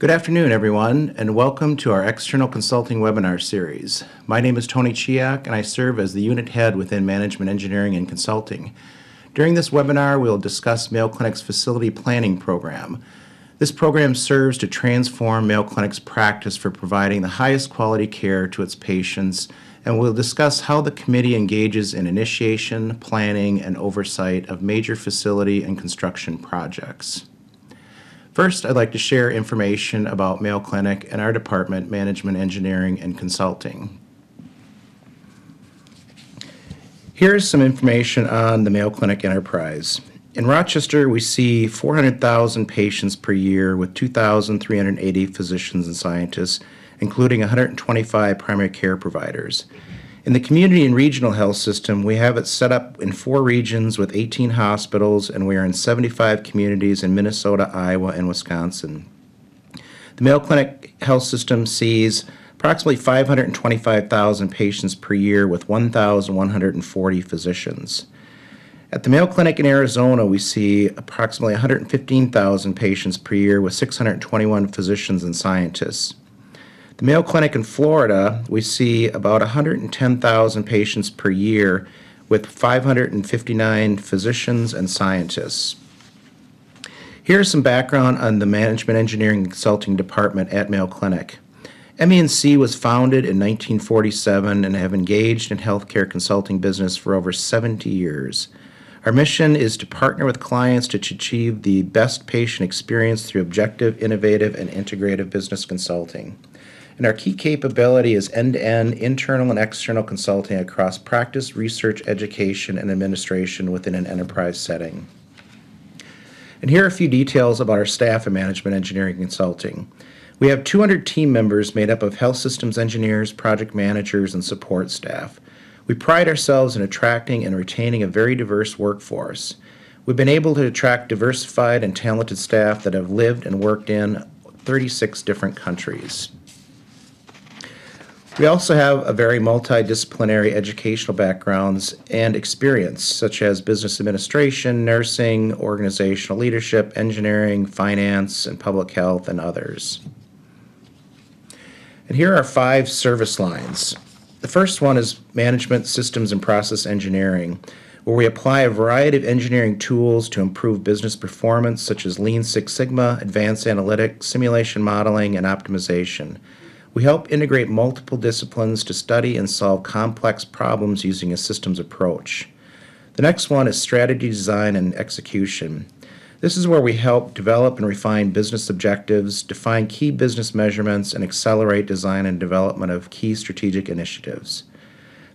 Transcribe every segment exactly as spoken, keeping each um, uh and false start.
Good afternoon, everyone, and welcome to our External Consulting Webinar Series. My name is Tony Chiak, and I serve as the unit head within Management Engineering and Consulting. During this webinar, we'll discuss Mayo Clinic's Facility Planning Program. This program serves to transform Mayo Clinic's practice for providing the highest quality care to its patients, and we'll discuss how the committee engages in initiation, planning, and oversight of major facility and construction projects. First, I'd like to share information about Mayo Clinic and our department, Management Engineering and Consulting. Here's some information on the Mayo Clinic enterprise. In Rochester, we see four hundred thousand patients per year with two thousand three hundred eighty physicians and scientists, including one hundred twenty-five primary care providers. In the community and regional health system, we have it set up in four regions with eighteen hospitals, and we are in seventy-five communities in Minnesota, Iowa, and Wisconsin. The Mayo Clinic Health System sees approximately five hundred twenty-five thousand patients per year with one thousand one hundred forty physicians. At the Mayo Clinic in Arizona, we see approximately one hundred fifteen thousand patients per year with six hundred twenty-one physicians and scientists. The Mayo Clinic in Florida, we see about one hundred ten thousand patients per year with five hundred fifty-nine physicians and scientists. Here's some background on the Management Engineering and Consulting Department at Mayo Clinic. M E and C was founded in nineteen forty-seven and have engaged in healthcare consulting business for over seventy years. Our mission is to partner with clients to achieve the best patient experience through objective, innovative, and integrative business consulting. And our key capability is end-to-end internal and external consulting across practice, research, education, and administration within an enterprise setting. And here are a few details about our staff in Management Engineering Consulting. We have two hundred team members made up of health systems engineers, project managers, and support staff. We pride ourselves in attracting and retaining a very diverse workforce. We've been able to attract diversified and talented staff that have lived and worked in thirty-six different countries. We also have a very multidisciplinary educational backgrounds and experience, such as business administration, nursing, organizational leadership, engineering, finance, and public health, and others. And here are five service lines. The first one is management, systems, and process engineering, where we apply a variety of engineering tools to improve business performance, such as Lean Six Sigma, advanced analytics, simulation modeling, and optimization. We help integrate multiple disciplines to study and solve complex problems using a systems approach. The next one is strategy design and execution. This is where we help develop and refine business objectives, define key business measurements, and accelerate design and development of key strategic initiatives.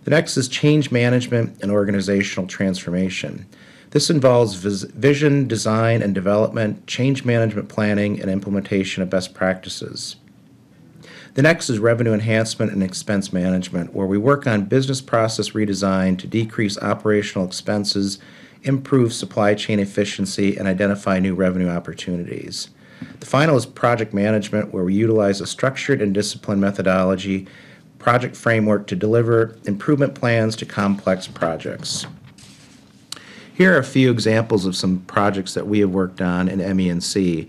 The next is change management and organizational transformation. This involves vision, design, and development, change management planning, and implementation of best practices. The next is revenue enhancement and expense management, where we work on business process redesign to decrease operational expenses, improve supply chain efficiency, and identify new revenue opportunities. The final is project management, where we utilize a structured and disciplined methodology, project framework to deliver improvement plans to complex projects. Here are a few examples of some projects that we have worked on in M E and C.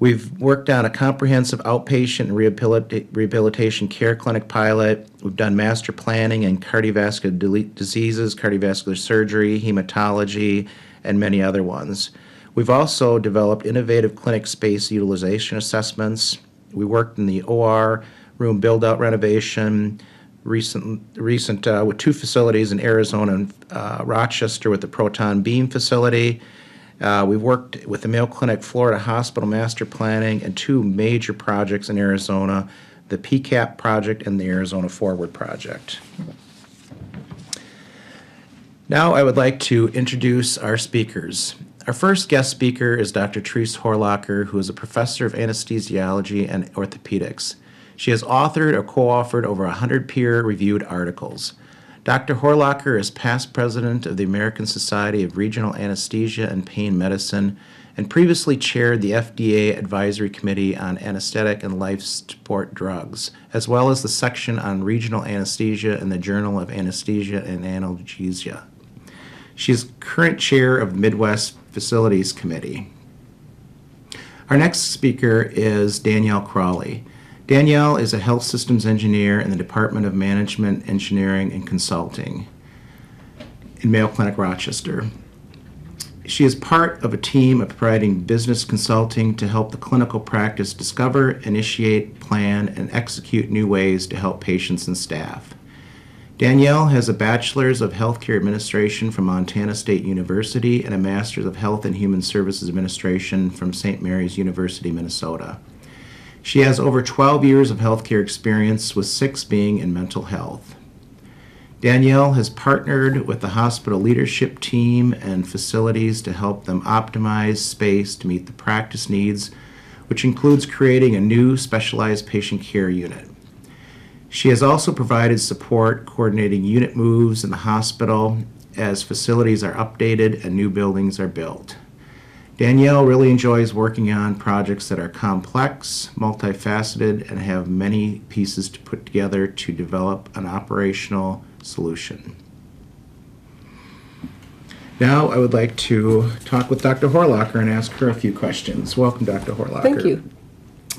We've worked on a comprehensive outpatient rehabilita- rehabilitation care clinic pilot. We've done master planning in cardiovascular diseases, cardiovascular surgery, hematology, and many other ones. We've also developed innovative clinic space utilization assessments. We worked in the O R room build-out renovation recent, recent uh, with two facilities in Arizona and uh, Rochester with the Proton Beam facility. Uh, we've worked with the Mayo Clinic Florida Hospital Master Planning and two major projects in Arizona, the P C A P project and the Arizona Forward project. Now I would like to introduce our speakers. Our first guest speaker is Doctor Terese Horlocker, who is a professor of anesthesiology and orthopedics. She has authored or co-authored over one hundred peer-reviewed articles. Doctor Horlocker is past president of the American Society of Regional Anesthesia and Pain Medicine and previously chaired the F D A Advisory Committee on Anesthetic and Life Support Drugs, as well as the section on regional anesthesia in the Journal of Anesthesia and Analgesia. She is current chair of the Midwest Facilities Committee. Our next speaker is Danielle Crawley. Danielle is a health systems engineer in the Department of Management, Engineering, and Consulting in Mayo Clinic, Rochester. She is part of a team of providing business consulting to help the clinical practice discover, initiate, plan, and execute new ways to help patients and staff. Danielle has a Bachelor's of Healthcare Administration from Montana State University and a Master's of Health and Human Services Administration from Saint Mary's University, Minnesota. She has over twelve years of healthcare experience, with six being in mental health. Danielle has partnered with the hospital leadership team and facilities to help them optimize space to meet the practice needs, which includes creating a new specialized patient care unit. She has also provided support coordinating unit moves in the hospital as facilities are updated and new buildings are built. Danielle really enjoys working on projects that are complex, multifaceted, and have many pieces to put together to develop an operational solution. Now I would like to talk with Doctor Horlocker and ask her a few questions. Welcome, Doctor Horlocker. Thank you.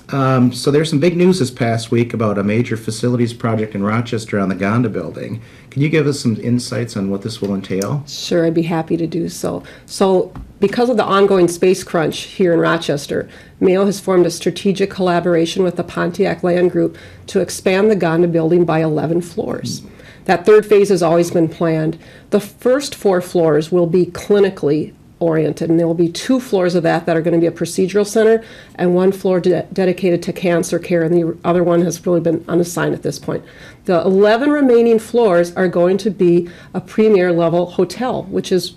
Um, so there's some big news this past week about a major facilities project in Rochester on the Gonda building. Can you give us some insights on what this will entail? Sure, I'd be happy to do so. So because of the ongoing space crunch here in Rochester, Mayo has formed a strategic collaboration with the Pontiac Land Group to expand the Gonda building by eleven floors. Mm. That third phase has always been planned. The first four floors will be clinically oriented, and there will be two floors of that that are going to be a procedural center and one floor de dedicated to cancer care, and the other one has really been unassigned at this point. The eleven remaining floors are going to be a premier level hotel, which is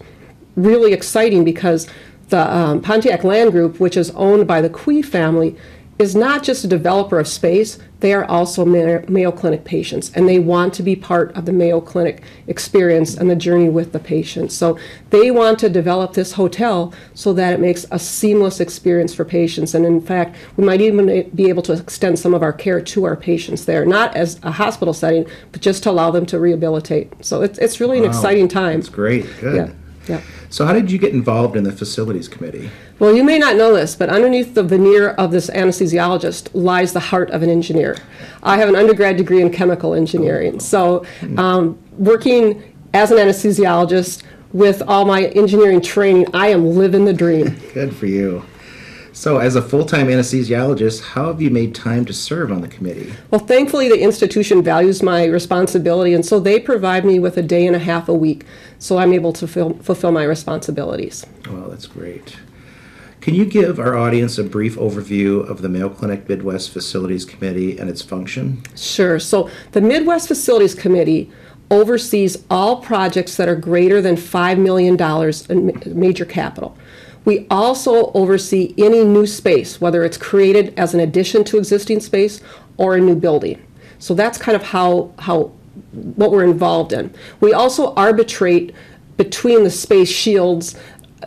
really exciting because the um, Pontiac Land Group, which is owned by the Cui family, is not just a developer of space, they are also Mayo Clinic patients, and they want to be part of the Mayo Clinic experience and the journey with the patients. So they want to develop this hotel so that it makes a seamless experience for patients, and in fact, we might even be able to extend some of our care to our patients there, not as a hospital setting, but just to allow them to rehabilitate. So it's, it's really an wow, exciting time. That's great, good. Yeah. Yeah. So how did you get involved in the facilities committee? Well, you may not know this, but underneath the veneer of this anesthesiologist lies the heart of an engineer. I have an undergrad degree in chemical engineering. So um, working as an anesthesiologist with all my engineering training, I am living the dream. Good for you. So as a full-time anesthesiologist, how have you made time to serve on the committee? Well, thankfully, the institution values my responsibility, and so they provide me with a day and a half a week, so I'm able to fil- fulfill my responsibilities. Well, that's great. Can you give our audience a brief overview of the Mayo Clinic Midwest Facilities Committee and its function? Sure. So the Midwest Facilities Committee oversees all projects that are greater than five million dollars in major capital. We also oversee any new space, whether it's created as an addition to existing space or a new building. So that's kind of how, how what we're involved in. We also arbitrate between the space shields,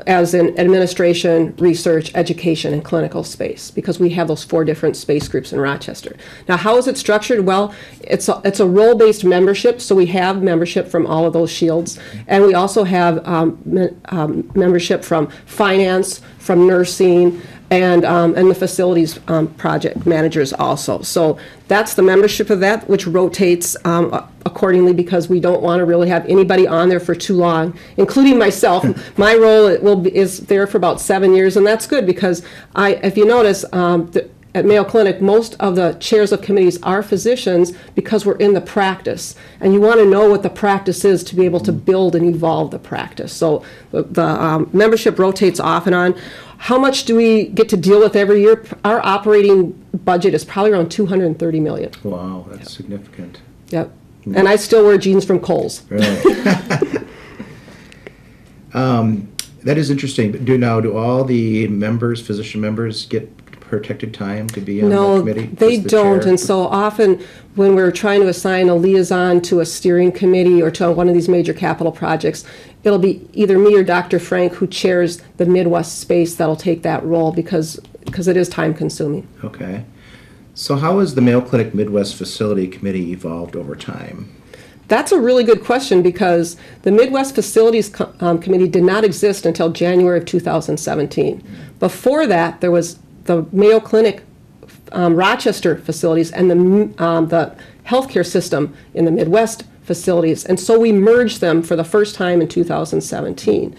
as in administration, research, education, and clinical space, because we have those four different space groups in Rochester. Now, how is it structured? Well, it's a, it's a role-based membership, so we have membership from all of those shields, and we also have um, me um, membership from finance, from nursing, and, um, and the facilities um, project managers also. So that's the membership of that, which rotates um, accordingly, because we don't want to really have anybody on there for too long, including myself. My role it will be, is there for about seven years, and that's good because I, if you notice, um, the, at Mayo Clinic, most of the chairs of committees are physicians because we're in the practice, and you want to know what the practice is to be able to build and evolve the practice. So the, the um, membership rotates off and on. How much do we get to deal with every year? Our operating budget is probably around two hundred thirty million dollars. Wow, that's yep. significant. Yep. Nice. And I still wear jeans from Kohl's. Really? um, that is interesting. But do now do all the members, physician members, get protected time to be on no, the committee? No, they the don't. Chair. And so often when we're trying to assign a liaison to a steering committee or to one of these major capital projects, it'll be either me or Doctor Frank, who chairs the Midwest space, that'll take that role because, because it is time consuming. Okay. So how has the Mayo Clinic Midwest Facility Committee evolved over time? That's a really good question, because the Midwest Facilities Com um, Committee did not exist until January of two thousand seventeen. Mm-hmm. Before that, there was the Mayo Clinic um, Rochester facilities and the, um, the healthcare system in the Midwest facilities. And so we merged them for the first time in two thousand seventeen.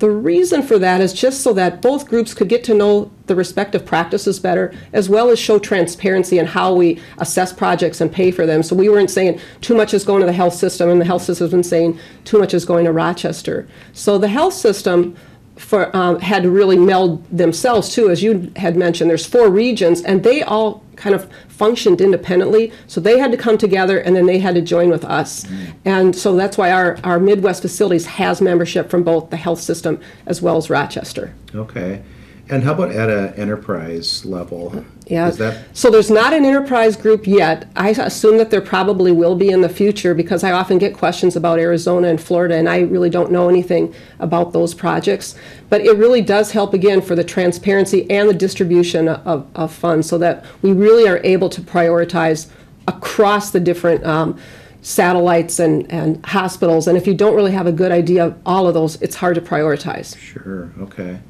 The reason for that is just so that both groups could get to know the respective practices better, as well as show transparency in how we assess projects and pay for them. So we weren't saying too much is going to the health system, and the health system has been saying too much is going to Rochester. So the health system for, um, had to really meld themselves too. As you had mentioned, there's four regions, and they all kind of functioned independently. So they had to come together, and then they had to join with us. And so that's why our, our Midwest facilities has membership from both the health system as well as Rochester. Okay. And how about at an enterprise level? Yeah. Is that so there's not an enterprise group yet. I assume that there probably will be in the future, because I often get questions about Arizona and Florida, and I really don't know anything about those projects. But it really does help, again, for the transparency and the distribution of, of funds, so that we really are able to prioritize across the different um, satellites and, and hospitals. And if you don't really have a good idea of all of those, it's hard to prioritize. Sure. Okay.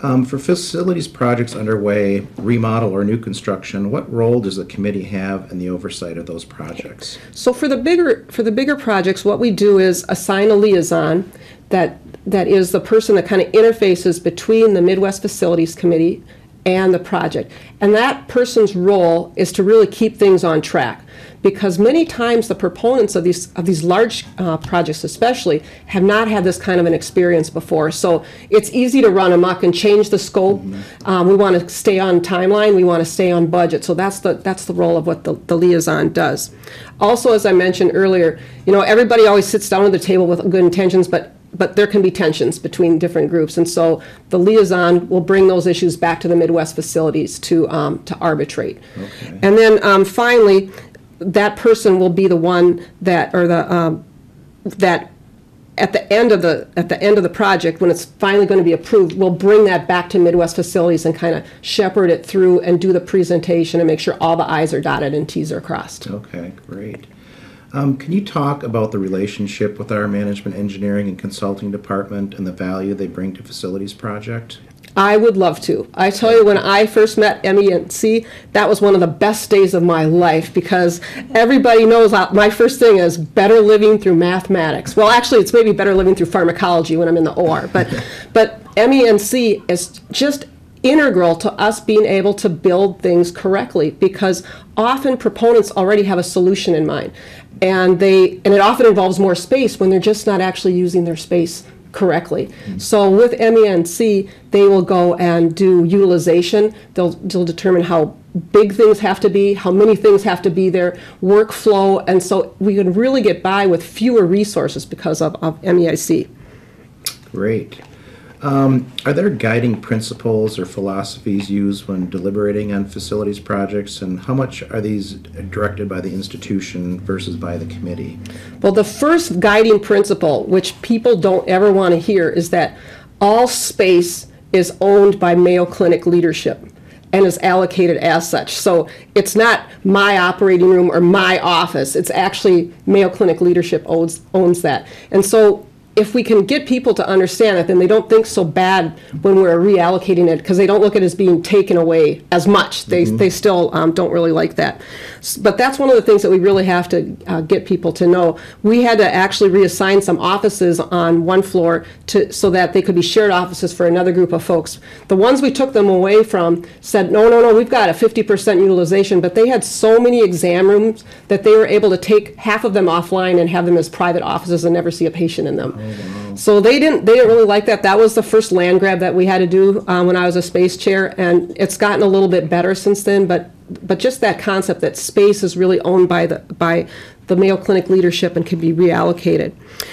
Um, for facilities projects underway, remodel or new construction, what role does the committee have in the oversight of those projects? So for the bigger for the bigger projects, what we do is assign a liaison that that is the person that kind of interfaces between the Midwest Facilities Committee and the project. And that person's role is to really keep things on track, because many times the proponents of these of these large uh, projects especially have not had this kind of an experience before. So it's easy to run amok and change the scope. Mm-hmm. um, we want to stay on timeline, we want to stay on budget. So that's the that's the role of what the, the liaison does. Also, as I mentioned earlier, you know, everybody always sits down at the table with good intentions, but but there can be tensions between different groups, and so the liaison will bring those issues back to the Midwest facilities to um, to arbitrate. Okay. And then um, finally, that person will be the one that, or the um, that at the end of the at the end of the project, when it's finally going to be approved, will bring that back to Midwest facilities and kind of shepherd it through and do the presentation and make sure all the I's are dotted and T's are crossed. Okay, great. Um, can you talk about the relationship with our management, engineering, and consulting department and the value they bring to facilities project? I would love to. I tell you, when I first met M E N C, that was one of the best days of my life, because everybody knows my first thing is better living through mathematics. Well, actually, it's maybe better living through pharmacology when I'm in the O R, but, but M E N C is just integral to us being able to build things correctly, because often proponents already have a solution in mind, and they and it often involves more space when they're just not actually using their space correctly. Mm-hmm. So with M E N C, they will go and do utilization. They'll, they'll determine how big things have to be, how many things have to be there, workflow, and so we can really get by with fewer resources because of, of M E I C. Great. Um, are there guiding principles or philosophies used when deliberating on facilities projects, and how much are these directed by the institution versus by the committee? Well, the first guiding principle, which people don't ever want to hear, is that all space is owned by Mayo Clinic leadership and is allocated as such. So it's not my operating room or my office. It's actually Mayo Clinic leadership owns, owns that. And so if we can get people to understand that, then they don't think so bad when we're reallocating it, because they don't look at it as being taken away as much. They, mm-hmm. they still um, don't really like that. But that's one of the things that we really have to uh, get people to know. We had to actually reassign some offices on one floor to, so that they could be shared offices for another group of folks. The ones we took them away from said, no, no, no, we've got a fifty percent utilization, but they had so many exam rooms that they were able to take half of them offline and have them as private offices and never see a patient in them. Mm-hmm. So they didn't they didn't really like that. That was the first land grab that we had to do um, when I was a space chair, and it's gotten a little bit better since then, but but just that concept that space is really owned by the by the Mayo Clinic leadership and can be reallocated.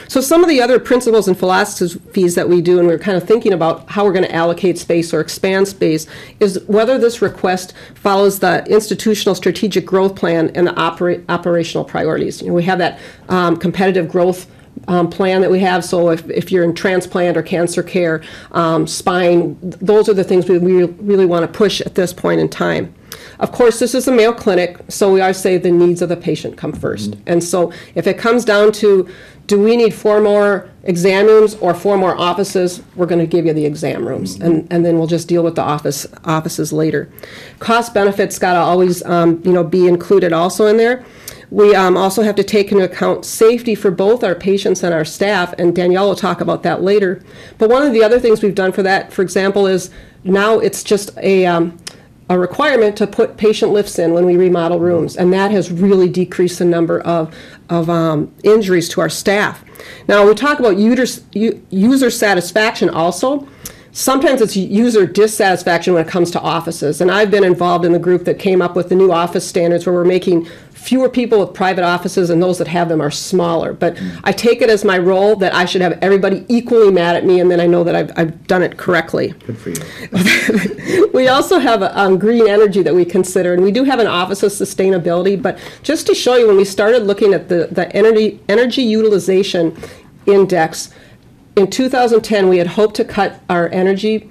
So some of the other principles and philosophies that we do, and we're kind of thinking about how we're going to allocate space or expand space, is whether this request follows the institutional strategic growth plan and the opera, operational priorities. You know, we have that um, competitive growth Um, plan that we have. So if, if you're in transplant or cancer care, um, spine, those are the things we, we really want to push at this point in time. Of course, this is a Mayo Clinic, so we always say the needs of the patient come first. Mm-hmm. And so if it comes down to, do we need four more exam rooms or four more offices, we're going to give you the exam rooms, mm-hmm. and, and then we'll just deal with the office offices later. Cost benefits got to always um, you know, be included also in there. We um, also have to take into account safety for both our patients and our staff, and Danielle will talk about that later. But one of the other things we've done for that, for example, is now it's just a... Um, a requirement to put patient lifts in when we remodel rooms, and that has really decreased the number of, of um, injuries to our staff. Now, we talk about user, user satisfaction also. Sometimes it's user dissatisfaction when it comes to offices, and I've been involved in the group that came up with the new office standards where we're making fewer people with private offices, and those that have them are smaller. But I take it as my role that I should have everybody equally mad at me, and then I know that I've, I've done it correctly. Good for you. We also have um, green energy that we consider, and we do have an office of sustainability. But just to show you, when we started looking at the, the energy, energy utilization index, in two thousand ten, we had hoped to cut our energy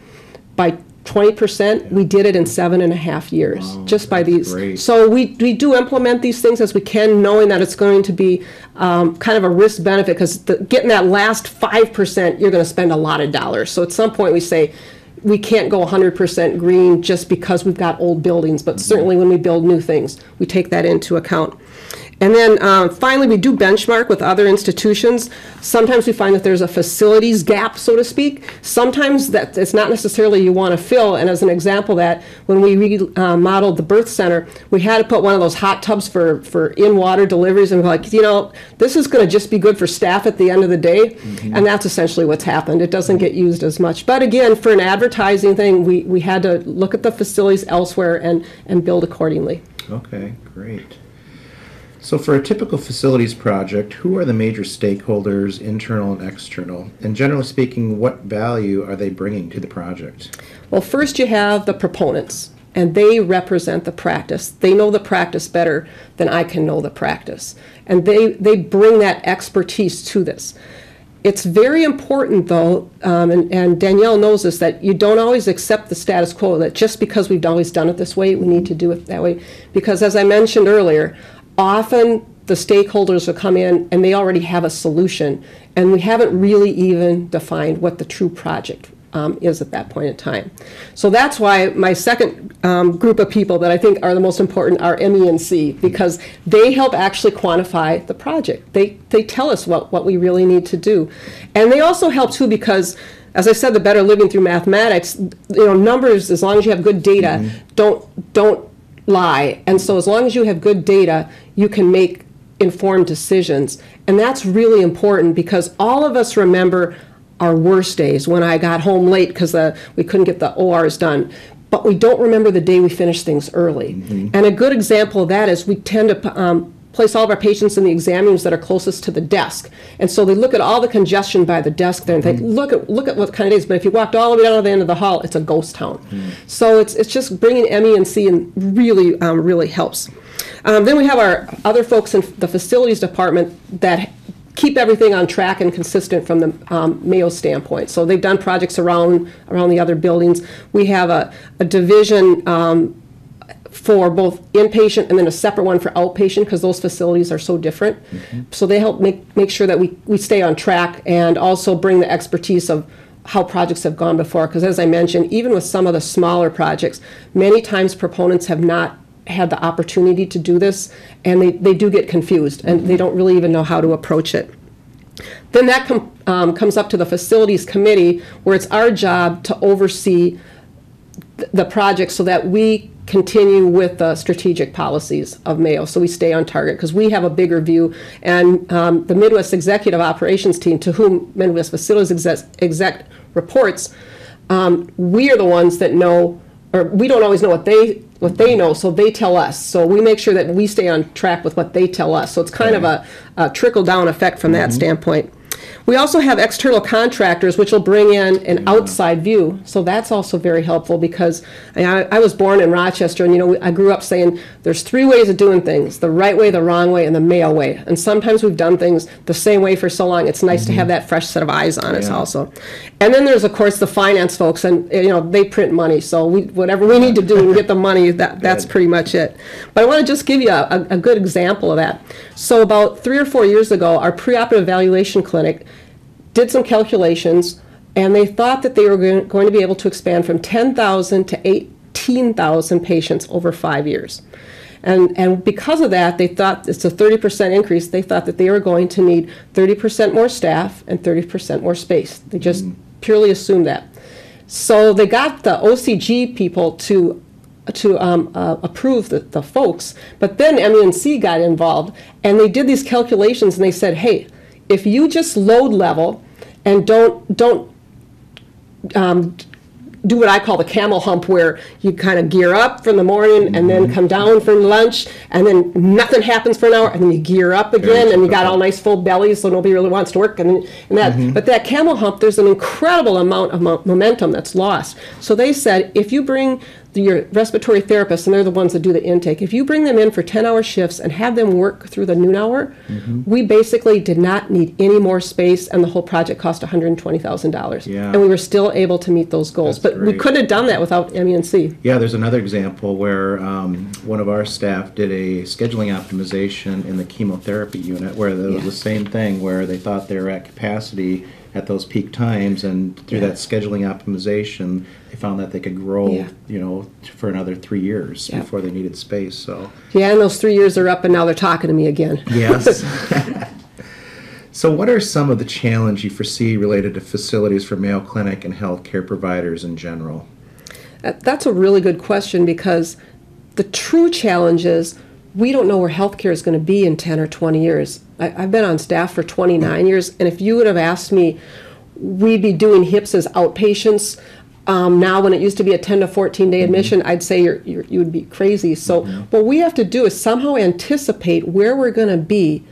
by twenty percent. We did it in seven and a half years, wow, just by these. Great. So we, we do implement these things as we can, knowing that it's going to be um, kind of a risk-benefit, because getting that last five percent, you're going to spend a lot of dollars. So at some point we say, we can't go one hundred percent green just because we've got old buildings, but mm-hmm. certainly when we build new things, we take that into account. And then uh, finally, we do benchmark with other institutions. Sometimes we find that there's a facilities gap, so to speak. Sometimes that it's not necessarily you want to fill. And as an example, that when we remodeled uh, the birth center, we had to put one of those hot tubs for, for in-water deliveries. And we're like, you know, this is going to just be good for staff at the end of the day. Mm-hmm. And that's essentially what's happened. It doesn't get used as much. But again, for an advertising thing, we, we had to look at the facilities elsewhere and, and build accordingly. Okay, great. So for a typical facilities project, who are the major stakeholders, internal and external? And generally speaking, what value are they bringing to the project? Well, first you have the proponents, and they represent the practice. They know the practice better than I can know the practice. And they, they bring that expertise to this. It's very important, though, um, and, and Danielle knows this, that you don't always accept the status quo, that just because we've always done it this way, we need to do it that way. Because as I mentioned earlier, often the stakeholders will come in and they already have a solution, and we haven't really even defined what the true project um, is at that point in time. So that's why my second um, group of people that I think are the most important are M E and C, because they help actually quantify the project. They, they tell us what, what we really need to do. And they also help too because, as I said, the better living through mathematics, you know, numbers, as long as you have good data, mm-hmm. don't, don't lie. And so as long as you have good data, you can make informed decisions. And that's really important because all of us remember our worst days when I got home late because we couldn't get the O Rs done. But we don't remember the day we finished things early. Mm-hmm. And a good example of that is we tend to um, place all of our patients in the exam rooms that are closest to the desk. And so they look at all the congestion by the desk there and mm-hmm. think, look at, look at what kind of days. But if you walked all the way down to the end of the hall, it's a ghost town. Mm-hmm. So it's, it's just bringing M E and C in really, um, really helps. Um, then we have our other folks in the facilities department that keep everything on track and consistent from the um, Mayo standpoint. So they've done projects around, around the other buildings. We have a, a division um, for both inpatient and then a separate one for outpatient because those facilities are so different. Okay. So they help make, make sure that we, we stay on track and also bring the expertise of how projects have gone before, because as I mentioned, even with some of the smaller projects, many times proponents have not had the opportunity to do this, and they, they do get confused, and mm-hmm. they don't really even know how to approach it. Then that com um, comes up to the facilities committee, where it's our job to oversee th the project so that we continue with the strategic policies of Mayo, so we stay on target because we have a bigger view. And um, the Midwest Executive Operations Team, to whom Midwest Facilities Exec, exec reports, um, we are the ones that know, or we don't always know what they what they know, so they tell us. So we make sure that we stay on track with what they tell us. So it's kind okay. of a, a trickle down effect from mm-hmm. that standpoint. We also have external contractors, which will bring in an yeah. outside view. So that's also very helpful, because I, I was born in Rochester, and you know I grew up saying there's three ways of doing things: the right way, the wrong way, and the Mayo way. And sometimes we've done things the same way for so long. It's nice mm-hmm. to have that fresh set of eyes on yeah. us also. And then there's of course the finance folks, and you know they print money. So we, whatever we need to do and get the money, that that's pretty much it. But I want to just give you a, a good example of that. So about three or four years ago, our preoperative evaluation clinic did some calculations, and they thought that they were going to be able to expand from ten thousand to eighteen thousand patients over five years. And, and because of that, they thought it's a thirty percent increase. They thought that they were going to need thirty percent more staff and thirty percent more space. They just mm. purely assumed that. So they got the O C G people to to um, uh, approve the, the folks, but then M E and C got involved, and they did these calculations, and they said, hey, if you just load level and don't don't um, do what I call the camel hump, where you kind of gear up from the morning and then come down from lunch, and then nothing happens for an hour, and then you gear up again, and you got all nice full bellies, so nobody really wants to work, and, and that. Mm-hmm. But that camel hump, there's an incredible amount of mo momentum that's lost. So they said, if you bring your respiratory therapists, and they're the ones that do the intake, if you bring them in for ten hour shifts and have them work through the noon hour, mm-hmm. we basically did not need any more space, and the whole project cost one hundred twenty thousand dollars. Yeah. And we were still able to meet those goals. That's but great. We couldn't have done that without M E and C. Yeah, there's another example where um, one of our staff did a scheduling optimization in the chemotherapy unit, where there was yeah. the same thing, where they thought they were at capacity at those peak times, and through yeah. that scheduling optimization, they found that they could grow, yeah. you know, for another three years yeah. before they needed space. So yeah, and those three years are up, and now they're talking to me again. Yes. So what are some of the challenges you foresee related to facilities for Mayo Clinic and healthcare providers in general? Uh, that's a really good question, because the true challenge is we don't know where healthcare is going to be in ten or twenty years. I, I've been on staff for twenty-nine years, and if you would have asked me, we'd be doing hips as outpatients um, now when it used to be a ten to fourteen day mm-hmm. admission, I'd say you're, you're, you'd be crazy. So mm-hmm. what we have to do is somehow anticipate where we're going to be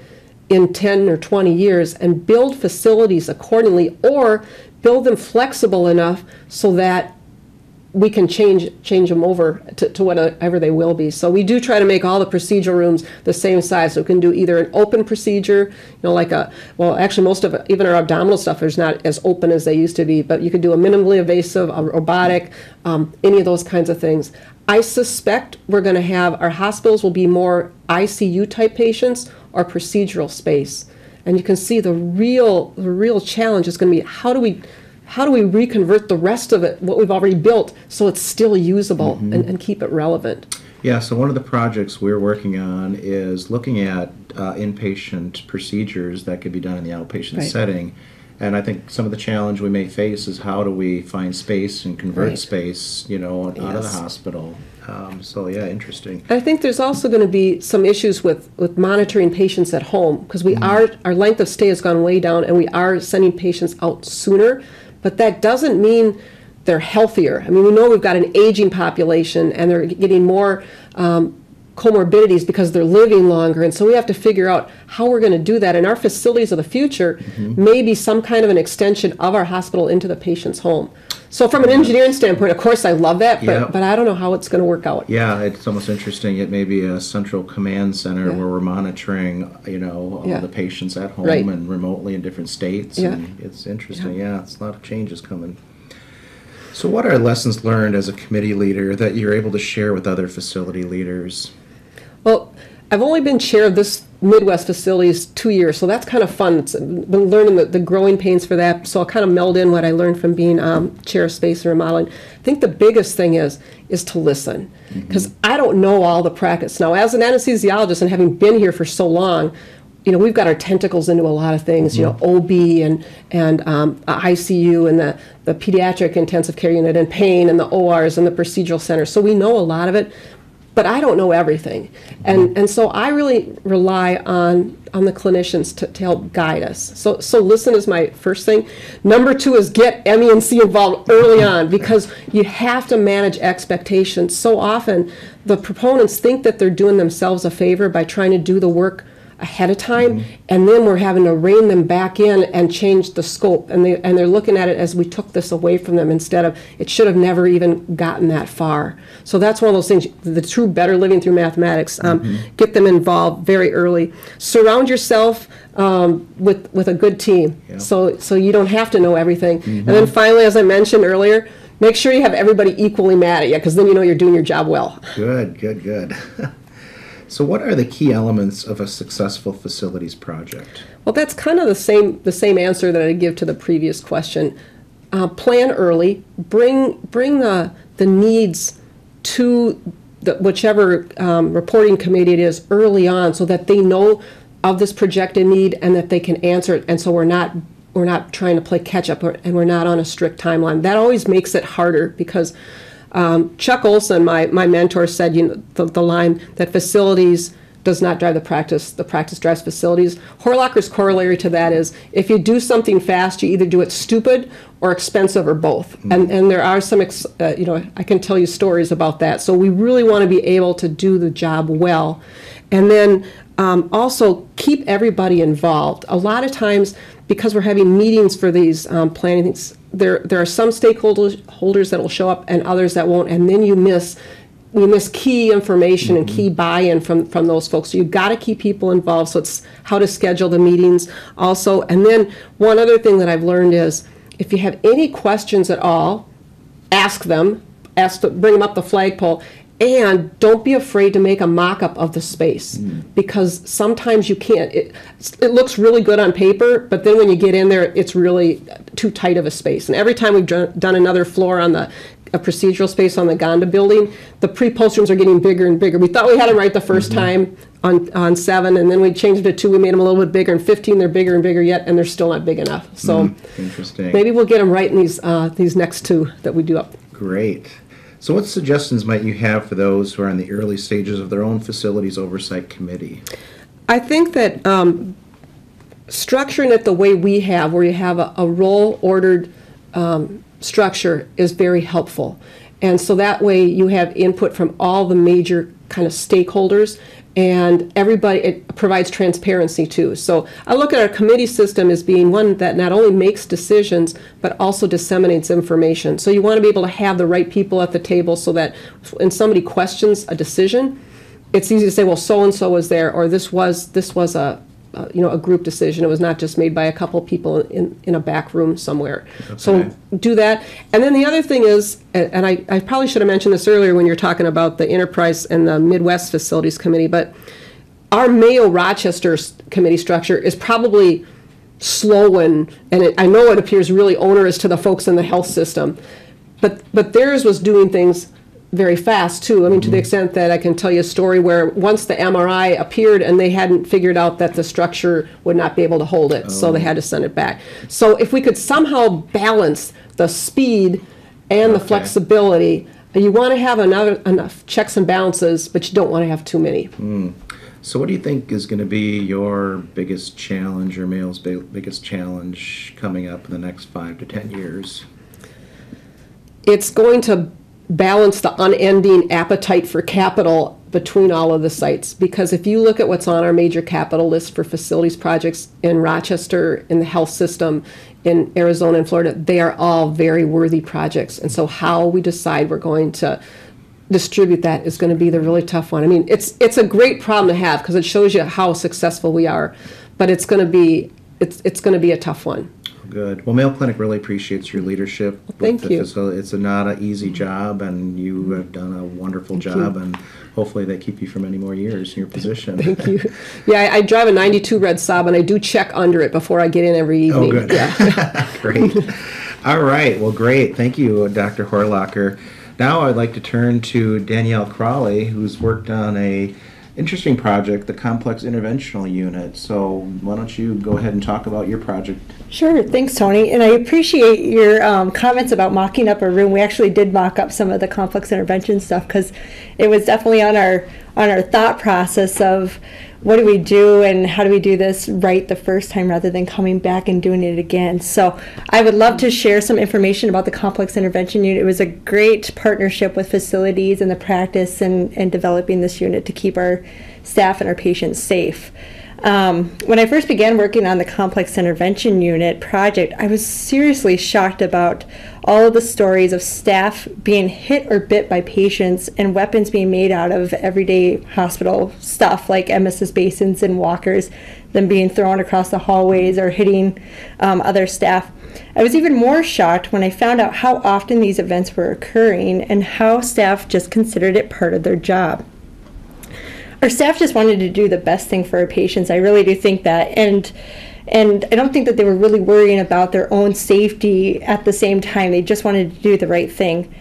in ten or twenty years and build facilities accordingly, or build them flexible enough so that we can change change them over to, to whatever they will be. So we do try to make all the procedural rooms the same size, so we can do either an open procedure, you know, like a, well, actually most of, even our abdominal stuff is not as open as they used to be, but you could do a minimally invasive, a robotic, um, any of those kinds of things. I suspect we're going to have, our hospitals will be more I C U type patients or procedural space. And you can see the real, the real challenge is going to be, how do we How do we reconvert the rest of it, what we've already built, so it's still usable mm-hmm. and, and keep it relevant? Yeah, so one of the projects we're working on is looking at uh, inpatient procedures that could be done in the outpatient right. setting. And I think some of the challenge we may face is, how do we find space and convert right. space, you know, out yes. of the hospital. Um, so yeah, interesting. I think there's also going to be some issues with, with monitoring patients at home, because we mm-hmm. are, our length of stay has gone way down, and we are sending patients out sooner. But that doesn't mean they're healthier. I mean, we know we've got an aging population, and they're getting more um, comorbidities because they're living longer. And so we have to figure out how we're going to do that. And our facilities of the future mm-hmm. may be some kind of an extension of our hospital into the patient's home. So from an engineering standpoint, of course, I love that, but, yep. but I don't know how it's going to work out. Yeah, it's almost interesting. It may be a central command center yeah. where we're monitoring, you know, all yeah. the patients at home right. and remotely in different states. Yeah. And it's interesting. Yeah. yeah, it's a lot of changes coming. So what are lessons learned as a committee leader that you're able to share with other facility leaders? Well, I've only been chair of this Midwest Facilities two years, so that's kind of fun. It's been learning the, the growing pains for that, so I'll kind of meld in what I learned from being um, chair of space and remodeling. I think the biggest thing is is to listen, because mm-hmm. I don't know all the practice. Now, as an anesthesiologist and having been here for so long, you know, we've got our tentacles into a lot of things, mm-hmm. you know, O B and, and um, I C U and the, the pediatric intensive care unit and pain and the O Rs and the procedural center, so we know a lot of it. But I don't know everything. And and so I really rely on on the clinicians to, to help guide us. So so listen is my first thing. Number two is get M E and C involved early on, because you have to manage expectations. So often the proponents think that they're doing themselves a favor by trying to do the work ahead of time, mm-hmm. and then we're having to rein them back in and change the scope. And, they, and they're looking at it as we took this away from them instead of, it should have never even gotten that far. So that's one of those things, the true better living through mathematics. Um, mm-hmm. Get them involved very early. Surround yourself um, with, with a good team, yeah. so, so you don't have to know everything. Mm-hmm. And then finally, as I mentioned earlier, make sure you have everybody equally mad at you, because then you know you're doing your job well. Good, good, good. So what are the key elements of a successful facilities project? Well, that's kind of the same, the same answer that I give to the previous question. Uh, plan early. Bring, bring the, the needs to the, whichever um, reporting committee it is early on, so that they know of this projected need and that they can answer it, and so we're not We're not trying to play catch-up, and we're not on a strict timeline. That always makes it harder, because um, Chuck Olson, my, my mentor, said you know, the, the line that facilities does not drive the practice, the practice drives facilities. Horlocker's corollary to that is, if you do something fast, you either do it stupid or expensive or both. Mm-hmm. And, and there are some, ex, uh, you know, I can tell you stories about that. So we really want to be able to do the job well. And then um, also keep everybody involved. A lot of times, because we're having meetings for these um, planning things, there there are some stakeholders holders that will show up and others that won't, and then you miss you miss key information mm-hmm. and key buy-in from from those folks. So you've got to keep people involved. So it's how to schedule the meetings also. And then one other thing that I've learned is, if you have any questions at all, ask them, ask to bring them up the flagpole. And don't be afraid to make a mock-up of the space, mm. because sometimes you can't. It, it looks really good on paper, but then when you get in there, it's really too tight of a space. And every time we've done another floor on the a procedural space on the Gonda building, the pre-post rooms are getting bigger and bigger. We thought we had them right the first mm-hmm. time on, on seven, and then we changed it to two. We made them a little bit bigger, and fifteen, they're bigger and bigger yet, and they're still not big enough. So mm-hmm. Interesting. Maybe we'll get them right in these, uh, these next two that we do up. Great. So what suggestions might you have for those who are in the early stages of their own facilities oversight committee? I think that um, structuring it the way we have, where you have a, a role-ordered um, structure, is very helpful. And so that way you have input from all the major kind of stakeholders, and everybody, it provides transparency too. So I look at our committee system as being one that not only makes decisions, but also disseminates information. So you want to be able to have the right people at the table, so that when somebody questions a decision, it's easy to say, well, so-and-so was there, or this was, this was a, a, you know, a group decision. It was not just made by a couple people in, in a back room somewhere. Okay. So do that. And then the other thing is, and I, I probably should have mentioned this earlier when you're talking about the Enterprise and the Midwest Facilities Committee, but our Mayo Rochester committee structure is probably slow, and, and it, I know it appears really onerous to the folks in the health system, but, but theirs was doing things very fast too. I mean, mm-hmm. to the extent that I can tell you a story where once the M R I appeared and they hadn't figured out that the structure would not be able to hold it, oh. so they had to send it back. So if we could somehow balance the speed and okay. the flexibility, you want to have another, enough checks and balances, but you don't want to have too many. Mm. So what do you think is going to be your biggest challenge, or Mayo's biggest challenge coming up in the next five to ten years? It's going to balance the unending appetite for capital between all of the sites, because if you look at what's on our major capital list for facilities projects in Rochester, in the health system, in Arizona and Florida, they are all very worthy projects. And so how we decide we're going to distribute that is going to be the really tough one. I mean, it's it's a great problem to have, because it shows you how successful we are, but it's going to be it's it's going to be a tough one. Good. Well, Mayo Clinic really appreciates your leadership. Well, thank you. Facility. It's a not an easy job, and you have done a wonderful thank job, you. And hopefully they keep you for many more years in your position. Thank you. Yeah, I, I drive a ninety-two Red Saab, and I do check under it before I get in every evening. Oh, good. Yeah. Great. All right. Well, great. Thank you, Doctor Horlocker. Now I'd like to turn to Danielle Crawley, who's worked on a interesting project, the Complex Interventional Unit. So why don't you go ahead and talk about your project? Sure. Thanks, Tony. And I appreciate your um, comments about mocking up a room. We actually did mock up some of the complex intervention stuff, because it was definitely on our on our thought process of what do we do and how do we do this right the first time, rather than coming back and doing it again. So I would love to share some information about the Complex Intervention Unit. It was a great partnership with facilities and the practice, and, and developing this unit to keep our staff and our patients safe. Um, when I first began working on the Complex Intervention Unit project, I was seriously shocked about all of the stories of staff being hit or bit by patients and weapons being made out of everyday hospital stuff like emesis basins and walkers, them being thrown across the hallways or hitting um, other staff. I was even more shocked when I found out how often these events were occurring and how staff just considered it part of their job. Our staff just wanted to do the best thing for our patients. I really do think that. And, and I don't think that they were really worrying about their own safety at the same time. They just wanted to do the right thing.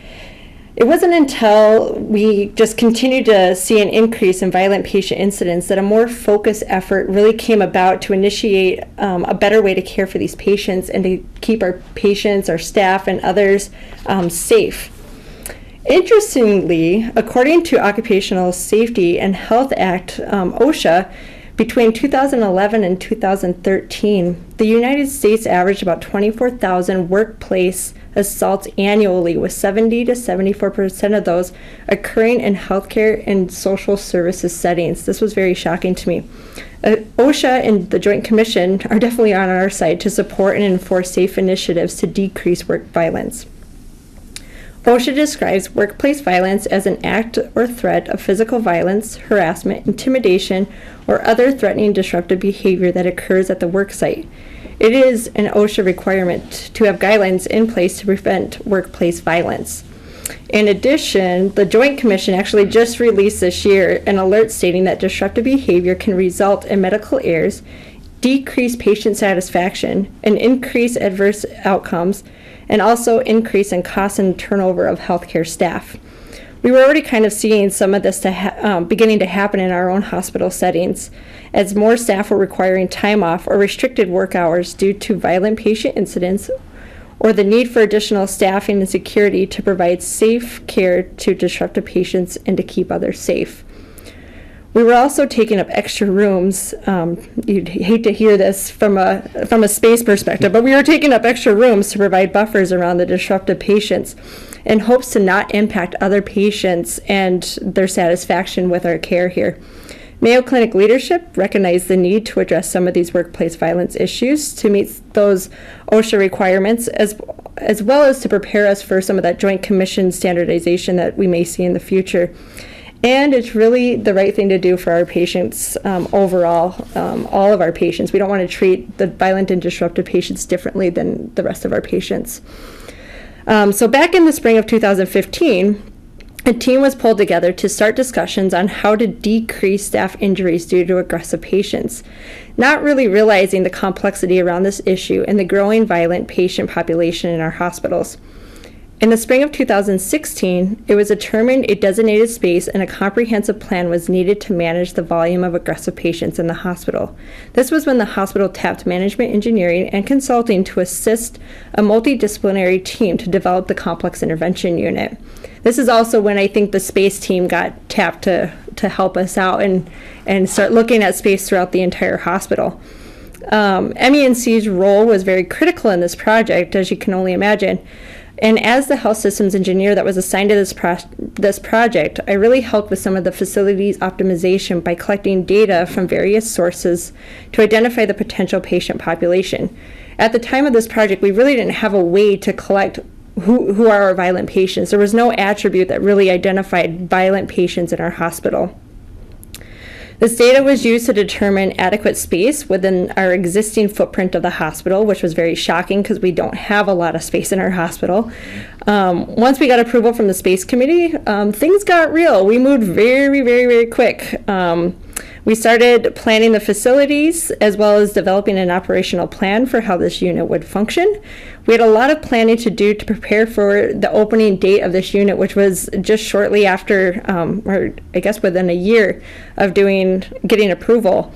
It wasn't until we just continued to see an increase in violent patient incidents that a more focused effort really came about to initiate um, a better way to care for these patients and to keep our patients, our staff, and others um, safe. Interestingly, according to Occupational Safety and Health Act, um, OSHA, between two thousand eleven and two thousand thirteen, the United States averaged about twenty-four thousand workplace assaults annually, with seventy to seventy-four percent of those occurring in healthcare and social services settings. This was very shocking to me. Uh, OSHA and the Joint Commission are definitely on our side to support and enforce safe initiatives to decrease work violence. OSHA describes workplace violence as an act or threat of physical violence, harassment, intimidation, or other threatening, disruptive behavior that occurs at the worksite. It is an OSHA requirement to have guidelines in place to prevent workplace violence. In addition, the Joint Commission actually just released this year an alert stating that disruptive behavior can result in medical errors, decrease patient satisfaction, and increase adverse outcomes, and also increase in cost and turnover of healthcare staff. We were already kind of seeing some of this to ha um, beginning to happen in our own hospital settings, as more staff were requiring time off or restricted work hours due to violent patient incidents or the need for additional staffing and security to provide safe care to disruptive patients and to keep others safe. We were also taking up extra rooms. Um, you'd hate to hear this from a, from a space perspective, but we were taking up extra rooms to provide buffers around the disruptive patients in hopes to not impact other patients and their satisfaction with our care here. Mayo Clinic leadership recognized the need to address some of these workplace violence issues to meet those OSHA requirements, as, as well as to prepare us for some of that Joint Commission standardization that we may see in the future. And it's really the right thing to do for our patients um, overall, um, all of our patients. We don't want to treat the violent and disruptive patients differently than the rest of our patients. Um, so back in the spring of two thousand fifteen, a team was pulled together to start discussions on how to decrease staff injuries due to aggressive patients, not really realizing the complexity around this issue and the growing violent patient population in our hospitals. In the spring of two thousand sixteen, it was determined a designated space and a comprehensive plan was needed to manage the volume of aggressive patients in the hospital. This was when the hospital tapped management, engineering, and consulting to assist a multidisciplinary team to develop the Complex Intervention Unit. This is also when I think the space team got tapped to, to help us out and, and start looking at space throughout the entire hospital. Um, M E N C's role was very critical in this project, as you can only imagine. And as the health systems engineer that was assigned to this, pro this project, I really helped with some of the facilities optimization by collecting data from various sources to identify the potential patient population. At the time of this project, we really didn't have a way to collect who, who are our violent patients. There was no attribute that really identified violent patients in our hospital. This data was used to determine adequate space within our existing footprint of the hospital, which was very shocking because we don't have a lot of space in our hospital. Um, once we got approval from the space committee, um, things got real. We moved very, very, very quick. Um, we started planning the facilities as well as developing an operational plan for how this unit would function. We had a lot of planning to do to prepare for the opening date of this unit, which was just shortly after, um, or I guess within a year of doing getting approval.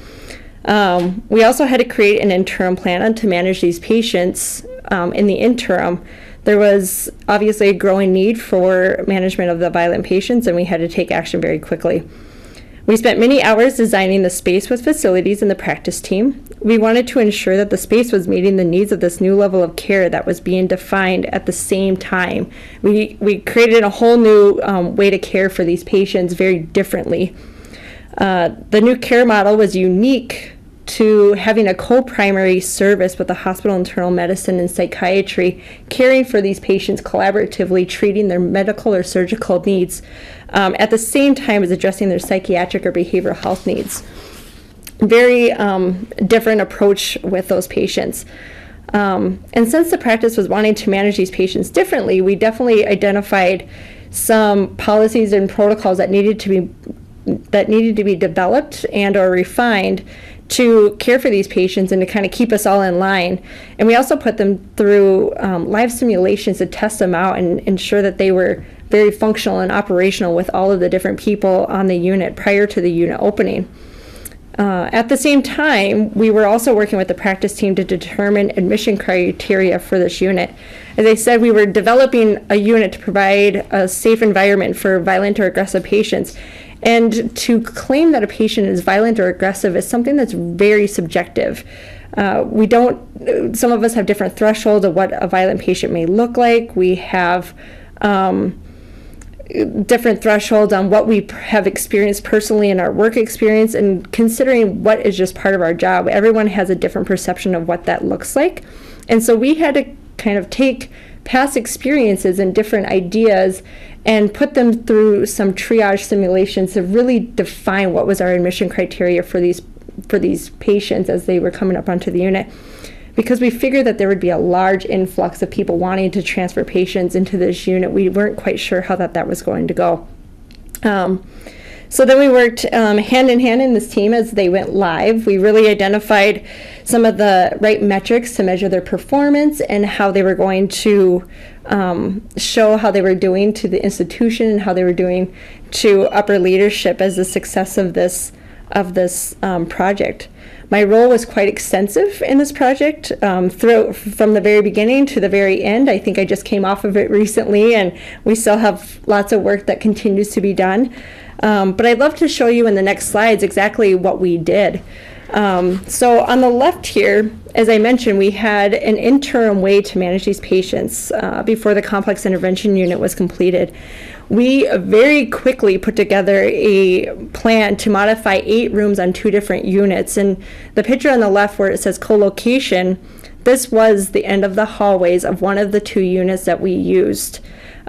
Um, we also had to create an interim plan to manage these patients um, in the interim. There was obviously a growing need for management of the violent patients, and we had to take action very quickly. We spent many hours designing the space with facilities and the practice team. We wanted to ensure that the space was meeting the needs of this new level of care that was being defined at the same time. We, we created a whole new um, way to care for these patients very differently. Uh, the new care model was unique to having a co-primary service with the hospital internal medicine and psychiatry, caring for these patients collaboratively, treating their medical or surgical needs um, at the same time as addressing their psychiatric or behavioral health needs. Very um, different approach with those patients. Um, and since the practice was wanting to manage these patients differently, we definitely identified some policies and protocols that needed to be that needed to be developed and or refined to care for these patients and to kind of keep us all in line. And we also put them through um, live simulations to test them out and ensure that they were very functional and operational with all of the different people on the unit prior to the unit opening. Uh, at the same time, we were also working with the practice team to determine admission criteria for this unit. As I said, we were developing a unit to provide a safe environment for violent or aggressive patients. And to claim that a patient is violent or aggressive is something that's very subjective. Uh, we don't, some of us have different thresholds of what a violent patient may look like. We have um, different thresholds on what we have experienced personally in our work experience, and considering what is just part of our job. Everyone has a different perception of what that looks like. And so we had to kind of take past experiences and different ideas and put them through some triage simulations to really define what was our admission criteria for these for these patients as they were coming up onto the unit, because we figured that there would be a large influx of people wanting to transfer patients into this unit. We weren't quite sure how that, that was going to go. Um, so then we worked um, hand in hand in this team as they went live. We really identified some of the right metrics to measure their performance and how they were going to um, show how they were doing to the institution and how they were doing to upper leadership as the success of this, of this um, project. My role was quite extensive in this project um, through, from the very beginning to the very end. I think I just came off of it recently, and we still have lots of work that continues to be done. Um, but I'd love to show you in the next slides exactly what we did. Um, so on the left here, as I mentioned, we had an interim way to manage these patients uh, before the complex intervention unit was completed. We very quickly put together a plan to modify eight rooms on two different units. And the picture on the left where it says co-location, this was the end of the hallways of one of the two units that we used.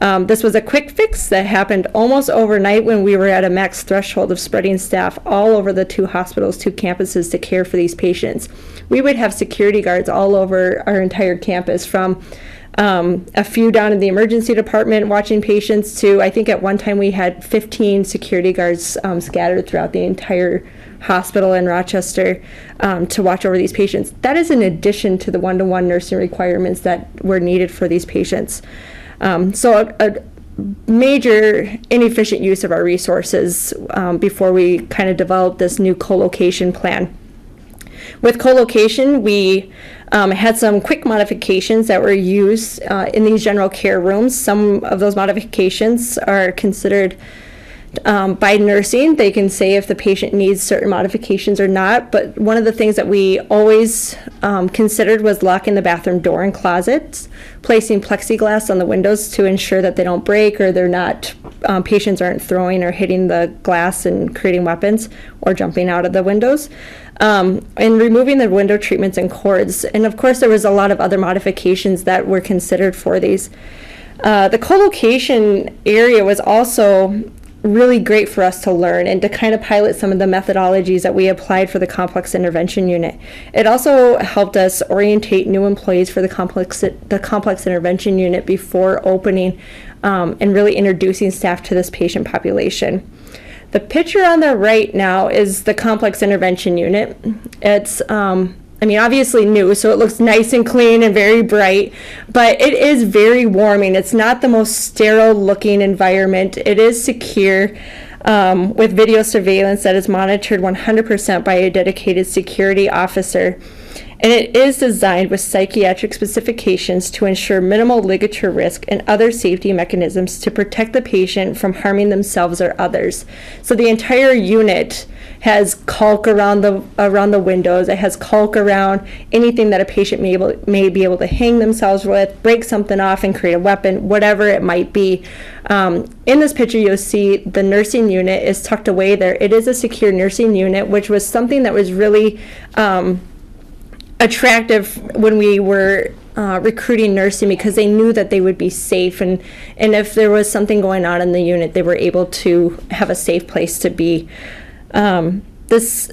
Um, this was a quick fix that happened almost overnight when we were at a max threshold of spreading staff all over the two hospitals, two campuses to care for these patients. We would have security guards all over our entire campus, from um, a few down in the emergency department watching patients to, I think at one time we had fifteen security guards um, scattered throughout the entire hospital in Rochester um, to watch over these patients. That is in addition to the one-to-one nursing requirements that were needed for these patients. Um, so a, a major inefficient use of our resources um, before we kind of developed this new co-location plan. With co-location, we um, had some quick modifications that were used uh, in these general care rooms. Some of those modifications are considered um, by nursing. They can say if the patient needs certain modifications or not, but one of the things that we always um, considered was locking the bathroom door and closets, placing plexiglass on the windows to ensure that they don't break or they're not, um, patients aren't throwing or hitting the glass and creating weapons or jumping out of the windows, um, and removing the window treatments and cords. And of course, there was a lot of other modifications that were considered for these. Uh, the co-location area was also really great for us to learn and to kind of pilot some of the methodologies that we applied for the complex intervention unit. It also helped us orientate new employees for the complex the complex intervention unit before opening um, and really introducing staff to this patient population. The picture on the right now is the complex intervention unit. It's um, I mean, obviously new, so it looks nice and clean and very bright, but it is very warming. It's not the most sterile looking environment. It is secure um, with video surveillance that is monitored one hundred percent by a dedicated security officer. and it is designed with psychiatric specifications to ensure minimal ligature risk and other safety mechanisms to protect the patient from harming themselves or others. So the entire unit has caulk around the around the windows. It has caulk around anything that a patient may, able, may be able to hang themselves with, break something off and create a weapon, whatever it might be. Um, in this picture, you'll see the nursing unit is tucked away there. It is a secure nursing unit, which was something that was really um, attractive when we were uh, recruiting nursing, because they knew that they would be safe, and, and if there was something going on in the unit, they were able to have a safe place to be. Um, this,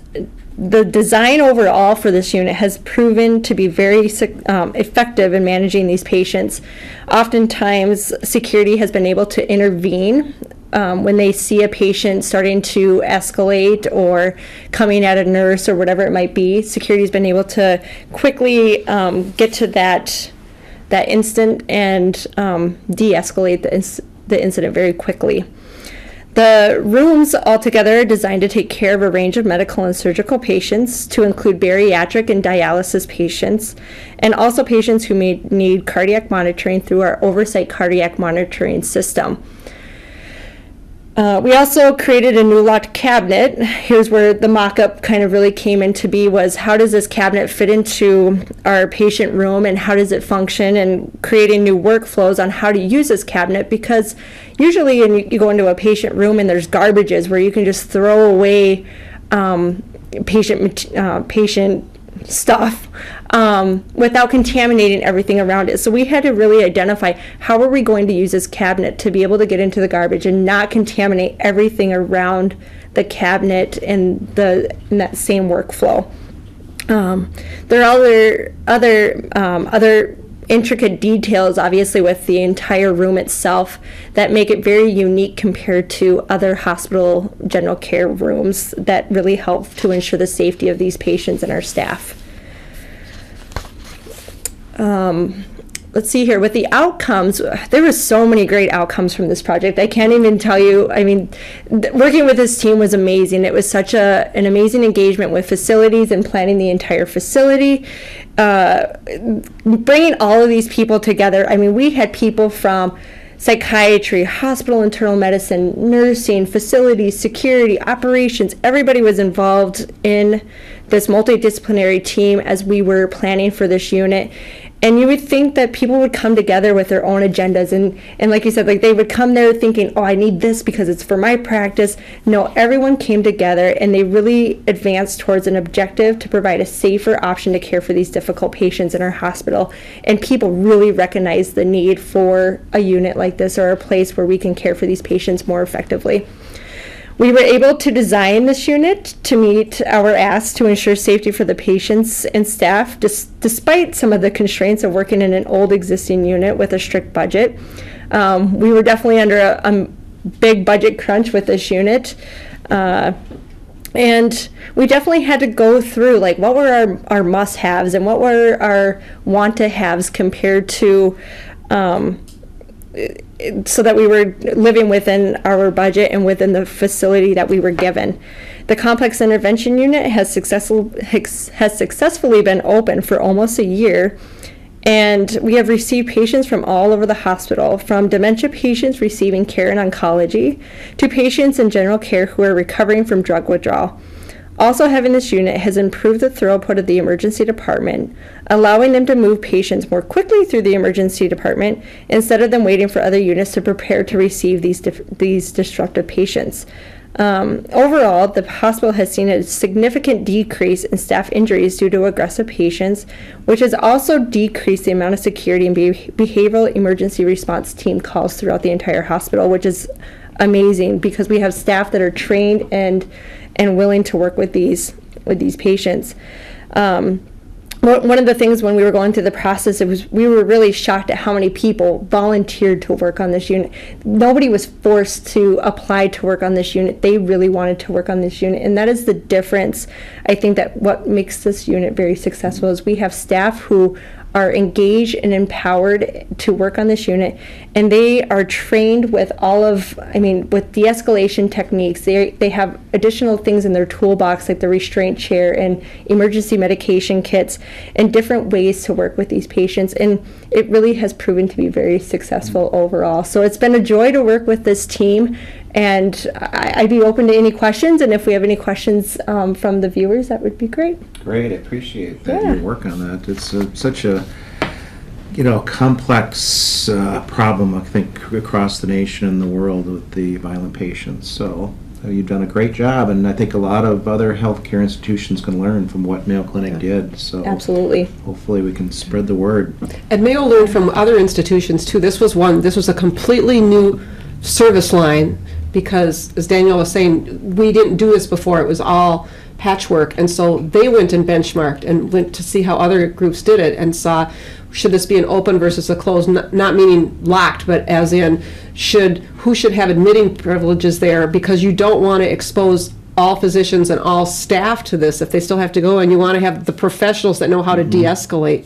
the design overall for this unit has proven to be very um, effective in managing these patients. Oftentimes, security has been able to intervene um, when they see a patient starting to escalate or coming at a nurse or whatever it might be. Security's been able to quickly um, get to that that instant and um, de-escalate the, inc the incident very quickly. The rooms altogether are designed to take care of a range of medical and surgical patients, to include bariatric and dialysis patients, and also patients who may need cardiac monitoring through our oversight cardiac monitoring system. Uh, we also created a new locked cabinet. Here's where the mock-up kind of really came into be, was how does this cabinet fit into our patient room and how does it function, and creating new workflows on how to use this cabinet, because usually when you go into a patient room and there's garbages where you can just throw away um, patient, uh, patient stuff um, without contaminating everything around it. So we had to really identify how are we going to use this cabinet to be able to get into the garbage and not contaminate everything around the cabinet and the in that same workflow. Um, there are other other um, other intricate details, obviously, with the entire room itself that make it very unique compared to other hospital general care rooms that really help to ensure the safety of these patients and our staff. Um, let's see here. With the outcomes, there were so many great outcomes from this project. I can't even tell you. I mean, th working with this team was amazing. It was such a, an amazing engagement with facilities and planning the entire facility. Uh, bringing all of these people together. I mean, we had people from psychiatry, hospital internal medicine, nursing, facilities, security, operations. Everybody was involved in this multidisciplinary team as we were planning for this unit. And you would think that people would come together with their own agendas. And, and like you said, like they would come there thinking, oh, I need this because it's for my practice. No, everyone came together and they really advanced towards an objective to provide a safer option to care for these difficult patients in our hospital. And people really recognize the need for a unit like this, or a place where we can care for these patients more effectively. We were able to design this unit to meet our asks to ensure safety for the patients and staff, dis despite some of the constraints of working in an old existing unit with a strict budget. Um, we were definitely under a, a big budget crunch with this unit. Uh, and we definitely had to go through, like, what were our, our must-haves and what were our want-to-haves compared to um, so that we were living within our budget and within the facility that we were given. The Complex Intervention Unit has, successful, has successfully been open for almost a year, and we have received patients from all over the hospital, from dementia patients receiving care in oncology to patients in general care who are recovering from drug withdrawal. Also, having this unit has improved the throughput of the emergency department, allowing them to move patients more quickly through the emergency department instead of them waiting for other units to prepare to receive these, these disruptive patients. Um, overall, the hospital has seen a significant decrease in staff injuries due to aggressive patients, which has also decreased the amount of security and be behavioral emergency response team calls throughout the entire hospital, which is amazing because we have staff that are trained and and willing to work with these with these patients. Um, one of the things when we were going through the process, it was we were really shocked at how many people volunteered to work on this unit. Nobody was forced to apply to work on this unit. They really wanted to work on this unit, and that is the difference, I think, that what makes this unit very successful is we have staff who are engaged and empowered to work on this unit, and they are trained with all of, I mean, with de-escalation techniques. They, they have additional things in their toolbox like the restraint chair and emergency medication kits and different ways to work with these patients, and it really has proven to be very successful overall. So it's been a joy to work with this team, and I, I'd be open to any questions, and if we have any questions um, from the viewers, that would be great. Great, I appreciate that yeah. you work on that. It's a, such a you know complex uh, problem, I think, across the nation and the world with the violent patients. So uh, you've done a great job, and I think a lot of other healthcare institutions can learn from what Mayo Clinic yeah. did. So absolutely, hopefully we can spread the word. And Mayo learned from other institutions too. This was one. This was a completely new service line, because as Danielle was saying, we didn't do this before. It was all patchwork, and so they went and benchmarked and went to see how other groups did it and saw, should this be an open versus a closed, not, not meaning locked, but as in should who should have admitting privileges there, because you don't want to expose all physicians and all staff to this if they still have to go, and you want to have the professionals that know how to mm-hmm. de-escalate.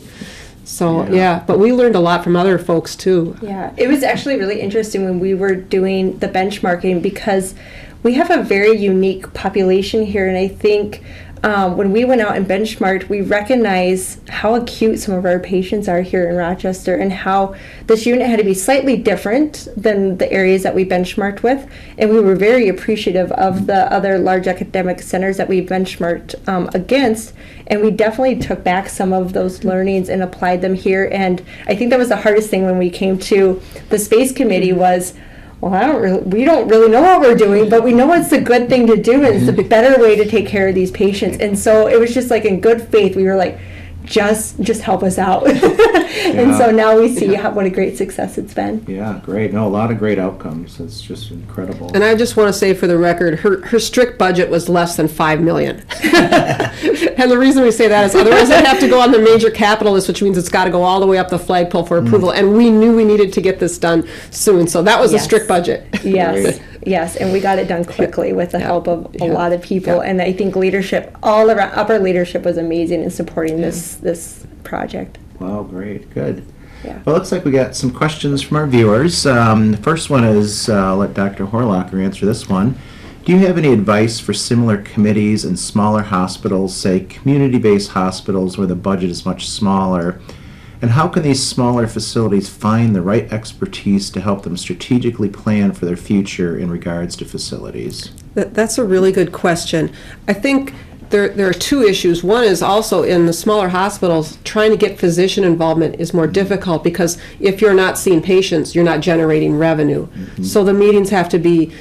So yeah. yeah, but we learned a lot from other folks too. Yeah, it was actually really interesting when we were doing the benchmarking, because we have a very unique population here, and I think um, when we went out and benchmarked, we recognize how acute some of our patients are here in Rochester, and how this unit had to be slightly different than the areas that we benchmarked with, and we were very appreciative of the other large academic centers that we benchmarked um, against, and we definitely took back some of those learnings and applied them here. And I think that was the hardest thing when we came to the space committee was, well, I don't really, we don't really know what we're doing, but we know it's the good thing to do, and it's the better way to take care of these patients. And so it was just like in good faith, we were like, just just help us out. And yeah. so now we see yeah. how, what a great success it's been. Yeah, great. No, a lot of great outcomes. It's just incredible. And I just want to say for the record, her, her strict budget was less than five million dollars. And the reason we say that is otherwise I'd have to go on the major capital list, which means it's got to go all the way up the flagpole for approval. Mm. And we knew we needed to get this done soon. So that was yes. a strict budget. Yes. Yes, and we got it done quickly with the yeah. help of a yeah. lot of people, yeah. and I think leadership, all around, upper leadership was amazing in supporting yeah. this this project. Wow, great, good. Yeah. Well, it looks like we got some questions from our viewers. Um, the first one is, uh, I'll let Doctor Horlocker answer this one. Do you have any advice for similar committees in smaller hospitals, say community-based hospitals where the budget is much smaller? And how can these smaller facilities find the right expertise to help them strategically plan for their future in regards to facilities? That, that's a really good question. I think there, there are two issues. One is also in the smaller hospitals, trying to get physician involvement is more difficult, because if you're not seeing patients, you're not generating revenue. Mm-hmm. So the meetings have to be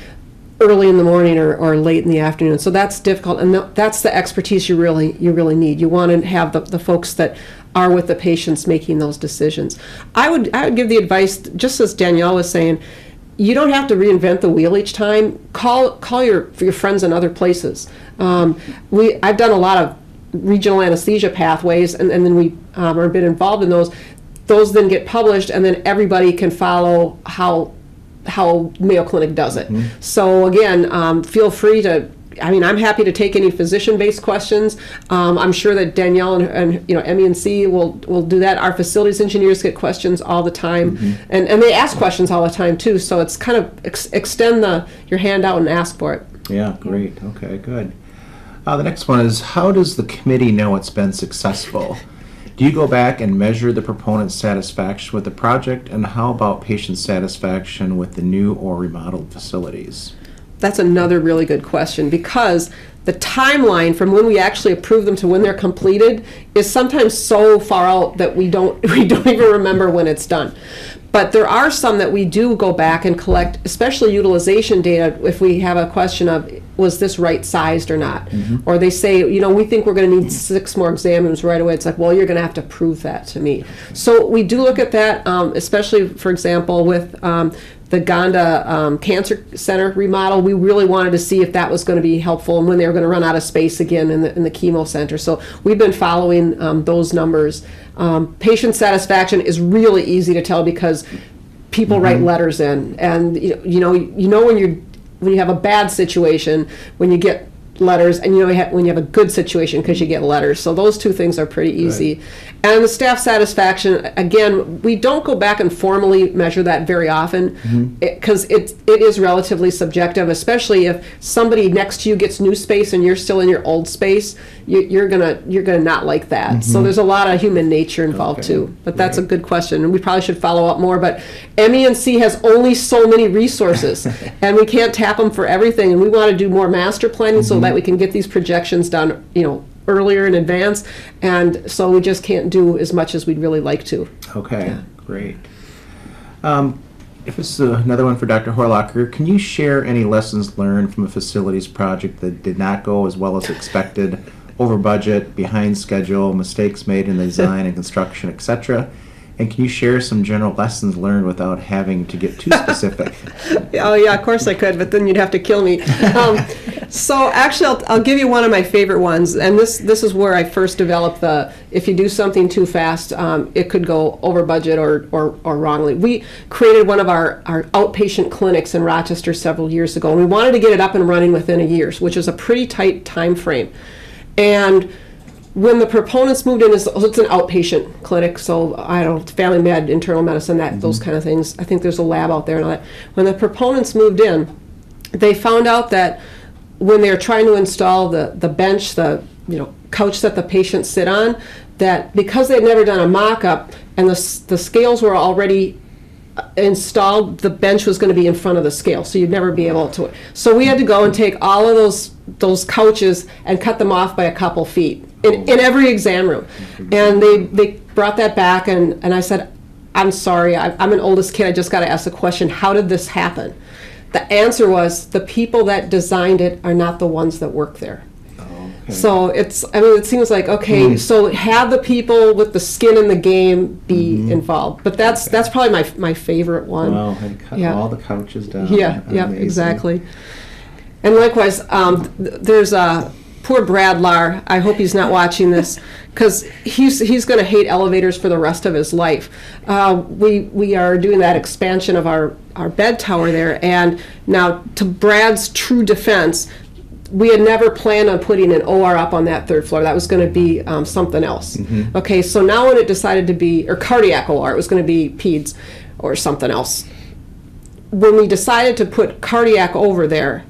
early in the morning or, or late in the afternoon. So that's difficult, and th that's the expertise you really you really need. You want to have the, the folks that are with the patients making those decisions. I would I would give the advice, just as Danielle was saying, you don't have to reinvent the wheel each time. Call call your your friends in other places. Um, we I've done a lot of regional anesthesia pathways, and, and then we um, are been involved in those. Those then get published, and then everybody can follow how how Mayo Clinic does it. Mm-hmm. So again, um, feel free to, I mean, I'm happy to take any physician-based questions. Um, I'm sure that Danielle and, and you know, M E and C will, will do that. Our facilities engineers get questions all the time, mm-hmm. and, and they ask questions all the time too, so it's kind of ex extend the, your hand out and ask for it. Yeah, great, okay, good. Uh, the next one is, how does the committee know it's been successful? Do you go back and measure the proponent's satisfaction with the project, and how about patient satisfaction with the new or remodeled facilities? That's another really good question, because the timeline from when we actually approve them to when they're completed is sometimes so far out that we don't we don't even remember when it's done. But there are some that we do go back and collect, especially utilization data, if we have a question of, was this right sized or not? Mm-hmm. Or they say, you know, we think we're going to need six more exam rooms right away. It's like, well, you're going to have to prove that to me. So we do look at that, um, especially, for example, with um, the Gonda um, Cancer Center remodel. We really wanted to see if that was going to be helpful and when they were going to run out of space again in the, in the chemo center. So we've been following um, those numbers. Um, patient satisfaction is really easy to tell, because people mm-hmm. write letters in, and you know you know when you when you have a bad situation, when you get letters, and you know you have, when you have a good situation because you get letters. So those two things are pretty easy. Right. And the staff satisfaction, again, we don't go back and formally measure that very often because mm-hmm. it, it, it is relatively subjective, especially if somebody next to you gets new space and you're still in your old space, you, you're gonna you're gonna not like that. Mm-hmm. So there's a lot of human nature involved okay. too. But that's right. a good question, and we probably should follow up more. But M E and C has only so many resources, and we can't tap them for everything, and we want to do more master planning mm-hmm. so that we can get these projections done, you know, earlier in advance, and so we just can't do as much as we'd really like to. Okay, yeah. Great. Um, if this is another one for Doctor Horlocker, can you share any lessons learned from a facilities project that did not go as well as expected, over budget, behind schedule, mistakes made in the design and construction, et cetera? And can you share some general lessons learned without having to get too specific? Oh yeah, of course I could, but then you'd have to kill me. Um, so actually, I'll, I'll give you one of my favorite ones, and this this is where I first developed the if you do something too fast, um, it could go over budget or, or or wrongly. We created one of our our outpatient clinics in Rochester several years ago, and we wanted to get it up and running within a year, which is a pretty tight time frame, and. When the proponents moved in, it's an outpatient clinic, so I don't family med, internal medicine, that mm-hmm. those kind of things. I think there's a lab out there and all that. When the proponents moved in, they found out that when they're trying to install the the bench, the you know couch that the patients sit on, that because they'd never done a mock-up and the the scales were already installed, the bench was going to be in front of the scale, so you'd never be able to. So we had to go and take all of those those couches and cut them off by a couple feet in, in every exam room. And they, they brought that back, and, and I said, I'm sorry, I, I'm an oldest kid, I just got to ask the question, how did this happen? The answer was, the people that designed it are not the ones that work there. So it's, I mean, it seems like, okay, mm-hmm. so have the people with the skin in the game be mm-hmm. involved. But that's okay. that's probably my my favorite one. Wow, and cut yeah. all the couches down. Yeah, Amazing. yeah, exactly. And likewise, um, th there's a, poor Brad Lahr, I hope he's not watching this, because he's, he's going to hate elevators for the rest of his life. Uh, we, we are doing that expansion of our, our bed tower there, and now to Brad's true defense, we had never planned on putting an O R up on that third floor. That was going to be um, something else. Mm-hmm. Okay, so now when it decided to be, or cardiac O R, it was going to be P E D S or something else. When we decided to put cardiac over there,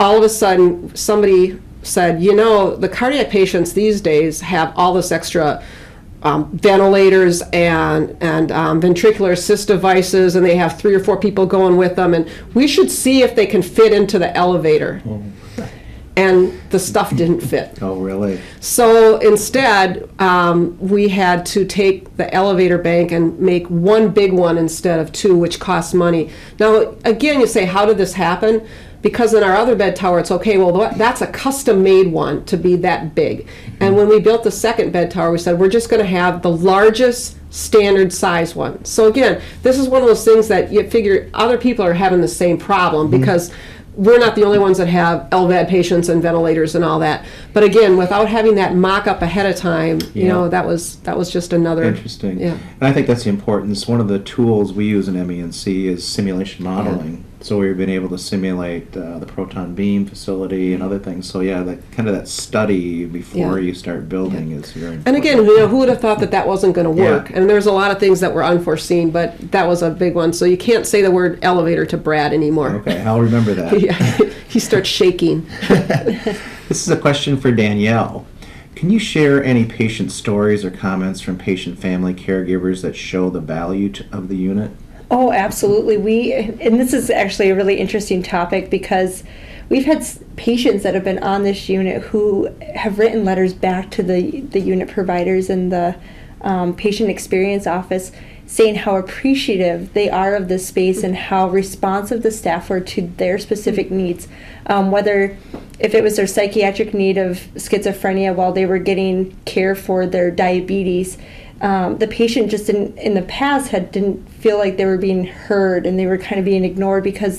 all of a sudden somebody said, you know, the cardiac patients these days have all this extra Um, ventilators and and um, ventricular assist devices, and they have three or four people going with them, and we should see if they can fit into the elevator. Oh. And the stuff didn't fit. Oh, really? So instead, um, we had to take the elevator bank and make one big one instead of two, which costs money. Now, again, you say, how did this happen? Because in our other bed tower, it's okay, well, that's a custom-made one to be that big. And when we built the second bed tower, we said, we're just going to have the largest standard size one. So again, this is one of those things that you figure other people are having the same problem mm-hmm. because we're not the only ones that have L V A D patients and ventilators and all that. But again, without having that mock-up ahead of time, yeah. you know, that was that was just another... Interesting. Yeah. And I think that's the importance. One of the tools we use in M E and C is simulation modeling. Yeah. So we've been able to simulate uh, the Proton Beam facility and other things. So yeah, that kind of that study before yeah. you start building yeah. is very important. And again, you know, who would have thought that that wasn't going to work? Yeah. And there's a lot of things that were unforeseen, but that was a big one. So you can't say the word elevator to Brad anymore. Okay, I'll remember that. yeah. He starts shaking. This is a question for Danielle. Can you share any patient stories or comments from patient family caregivers that show the value to, of the unit? Oh, absolutely. We, and this is actually a really interesting topic because we've had patients that have been on this unit who have written letters back to the, the unit providers and the um, patient experience office saying how appreciative they are of this space and how responsive the staff were to their specific needs. Um, whether if it was their psychiatric need of schizophrenia while they were getting care for their diabetes, Um, the patient just in, in the past had didn't feel like they were being heard and they were kind of being ignored because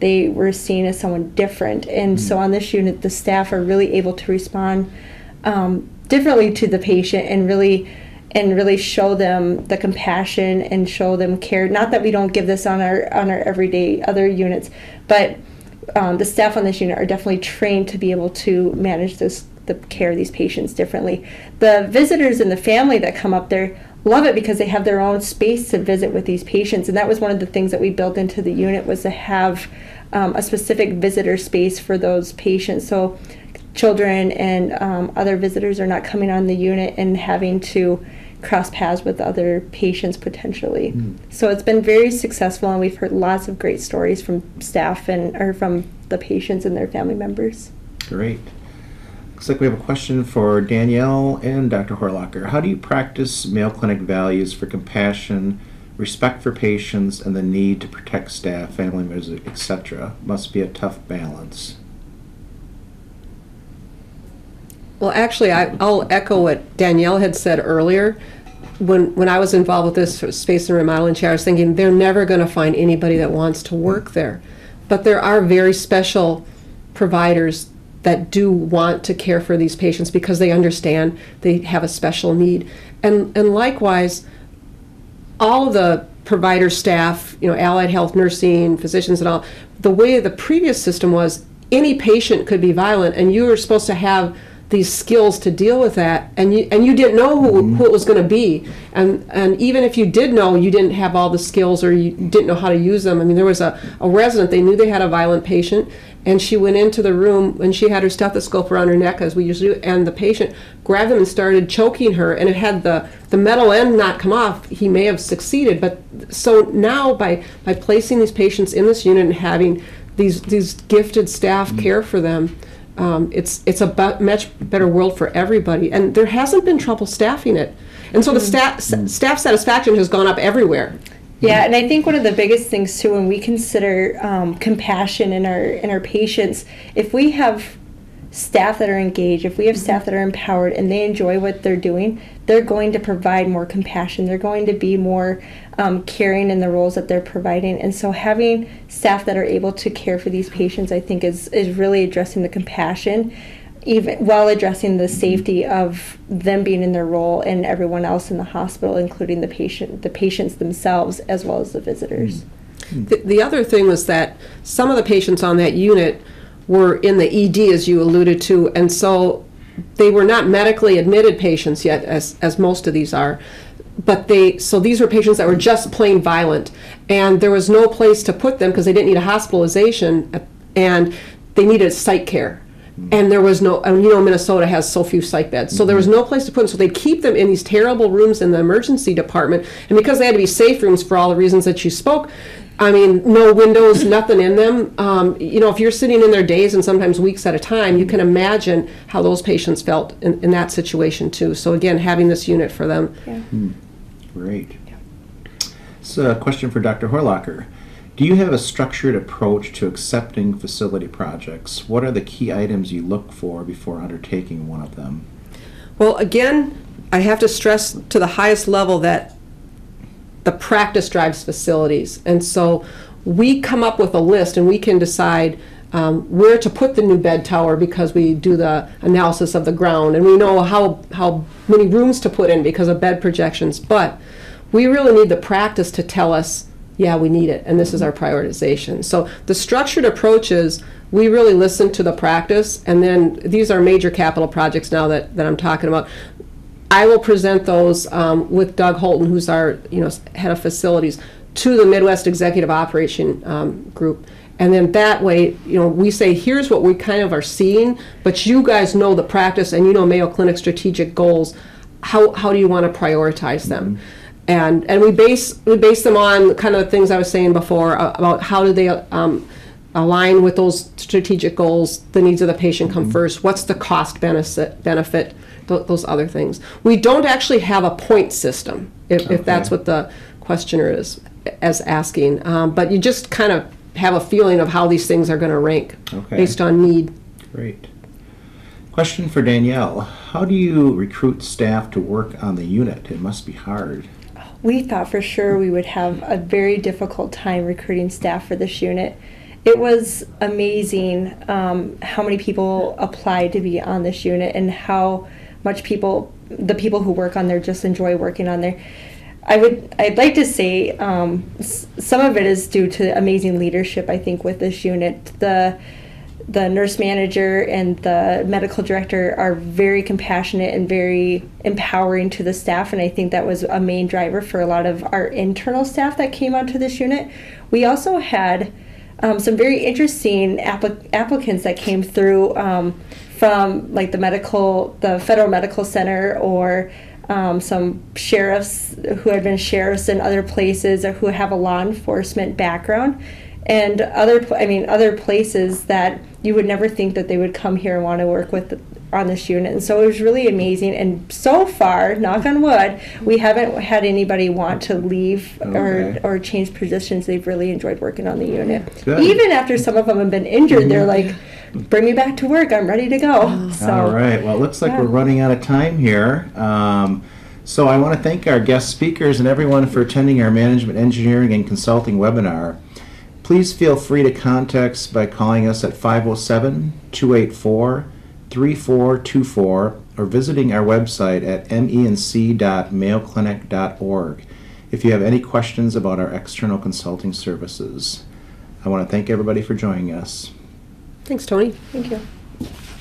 they were seen as someone different. And so on this unit, the staff are really able to respond um, differently to the patient and really and really show them the compassion and show them care. Not that we don't give this on our on our everyday other units, but um, the staff on this unit are definitely trained to be able to manage this, the care of these patients differently. The visitors and the family that come up there love it because they have their own space to visit with these patients, and that was one of the things that we built into the unit, was to have um, a specific visitor space for those patients, so children and um, other visitors are not coming on the unit and having to cross paths with other patients potentially. Mm. So it's been very successful, and we've heard lots of great stories from staff and or from the patients and their family members. Great. Looks like we have a question for Danielle and Doctor Horlocker. How do you practice Mayo Clinic values for compassion, respect for patients, and the need to protect staff, family members, et cetera? Must be a tough balance. Well, actually, I, I'll echo what Danielle had said earlier. When, when I was involved with this space and remodeling chair, I was thinking they're never going to find anybody that wants to work there. But there are very special providers that do want to care for these patients because they understand they have a special need. And, and likewise, all the provider staff, you know, allied health, nursing, physicians and all, the way the previous system was, any patient could be violent, and you were supposed to have these skills to deal with that, and you and you didn't know who, who it was going to be, and and even if you did know, you didn't have all the skills or you didn't know how to use them. I mean, there was a, a resident, they knew they had a violent patient, and she went into the room and she had her stethoscope around her neck, as we usually do, and the patient grabbed them and started choking her, and it had the the metal end not come off. He may have succeeded, but so now by by placing these patients in this unit and having these these gifted staff mm-hmm. care for them, Um, it's it's a much better world for everybody, and there hasn't been trouble staffing it, and so the staff staff satisfaction has gone up everywhere. Yeah, and I think one of the biggest things too, when we consider um, compassion in our in our patients, if we have staff that are engaged, if we have staff that are empowered and they enjoy what they're doing, they're going to provide more compassion. They're going to be more um, caring in the roles that they're providing. And so having staff that are able to care for these patients, I think, is, is really addressing the compassion, even while addressing the safety of them being in their role and everyone else in the hospital, including the patient, the patients themselves, as well as the visitors. The, the other thing was that some of the patients on that unit were in the E D, as you alluded to, and so they were not medically admitted patients yet, as as most of these are, but they so these were patients that were just plain violent, and there was no place to put them because they didn't need a hospitalization, and they needed psych care, and there was no, and you know, Minnesota has so few psych beds, so there was no place to put them, so they'd keep them in these terrible rooms in the emergency department, and because they had to be safe rooms for all the reasons that you spoke, I mean, no windows, nothing in them. Um, you know, if you're sitting in there days and sometimes weeks at a time, you can imagine how those patients felt in, in that situation too. So again, having this unit for them. Yeah. Hmm. Great. Yeah. So a question for Doctor Horlocker. Do you have a structured approach to accepting facility projects? What are the key items you look for before undertaking one of them? Well, again, I have to stress to the highest level that the practice drives facilities, and so we come up with a list, and we can decide um, where to put the new bed tower because we do the analysis of the ground, and we know how how many rooms to put in because of bed projections. But we really need the practice to tell us, yeah, we need it, and this is our prioritization. So the structured approach is we really listen to the practice, and then these are major capital projects now that that I'm talking about. I will present those um, with Doug Holton, who's our you know, head of facilities, to the Midwest Executive Operation um, Group. And then that way, you know, we say, here's what we kind of are seeing, but you guys know the practice and you know Mayo Clinic strategic goals. How, how do you want to prioritize them? Mm-hmm. And, and we, base, we base them on kind of the things I was saying before uh, about how do they um, align with those strategic goals, the needs of the patient come mm-hmm. first, what's the cost benefit, benefit? Those other things. We don't actually have a point system, if, okay. if that's what the questioner is as asking, um, but you just kind of have a feeling of how these things are going to rank okay. based on need. Great. Question for Danielle. How do you recruit staff to work on the unit? It must be hard. We thought for sure we would have a very difficult time recruiting staff for this unit. It was amazing um, how many people applied to be on this unit and how much people, the people who work on there just enjoy working on there. I would, I'd like to say um, s some of it is due to amazing leadership, I think, with this unit. The, the nurse manager and the medical director are very compassionate and very empowering to the staff, and I think that was a main driver for a lot of our internal staff that came onto this unit. We also had um, some very interesting applic applicants that came through um, from like the medical, the Federal Medical Center, or Um, some sheriffs who had been sheriffs in other places, or who have a law enforcement background, and other I mean other places that you would never think that they would come here and want to work with the, on this unit. And so it was really amazing, and so far, knock on wood, we haven't had anybody want to leave okay. or, or change positions. They've really enjoyed working on the unit. Good. Even after some of them have been injured, mm-hmm. they're like, bring me back to work, I'm ready to go. So, all right, well, it looks like yeah. we're running out of time here. Um, so I want to thank our guest speakers and everyone for attending our Management, Engineering, and Consulting webinar. Please feel free to contact us by calling us at five oh seven, two eight four, three four two four or visiting our website at m e n c dot mayo clinic dot org if you have any questions about our external consulting services. I want to thank everybody for joining us. Thanks, Tony. Thank you.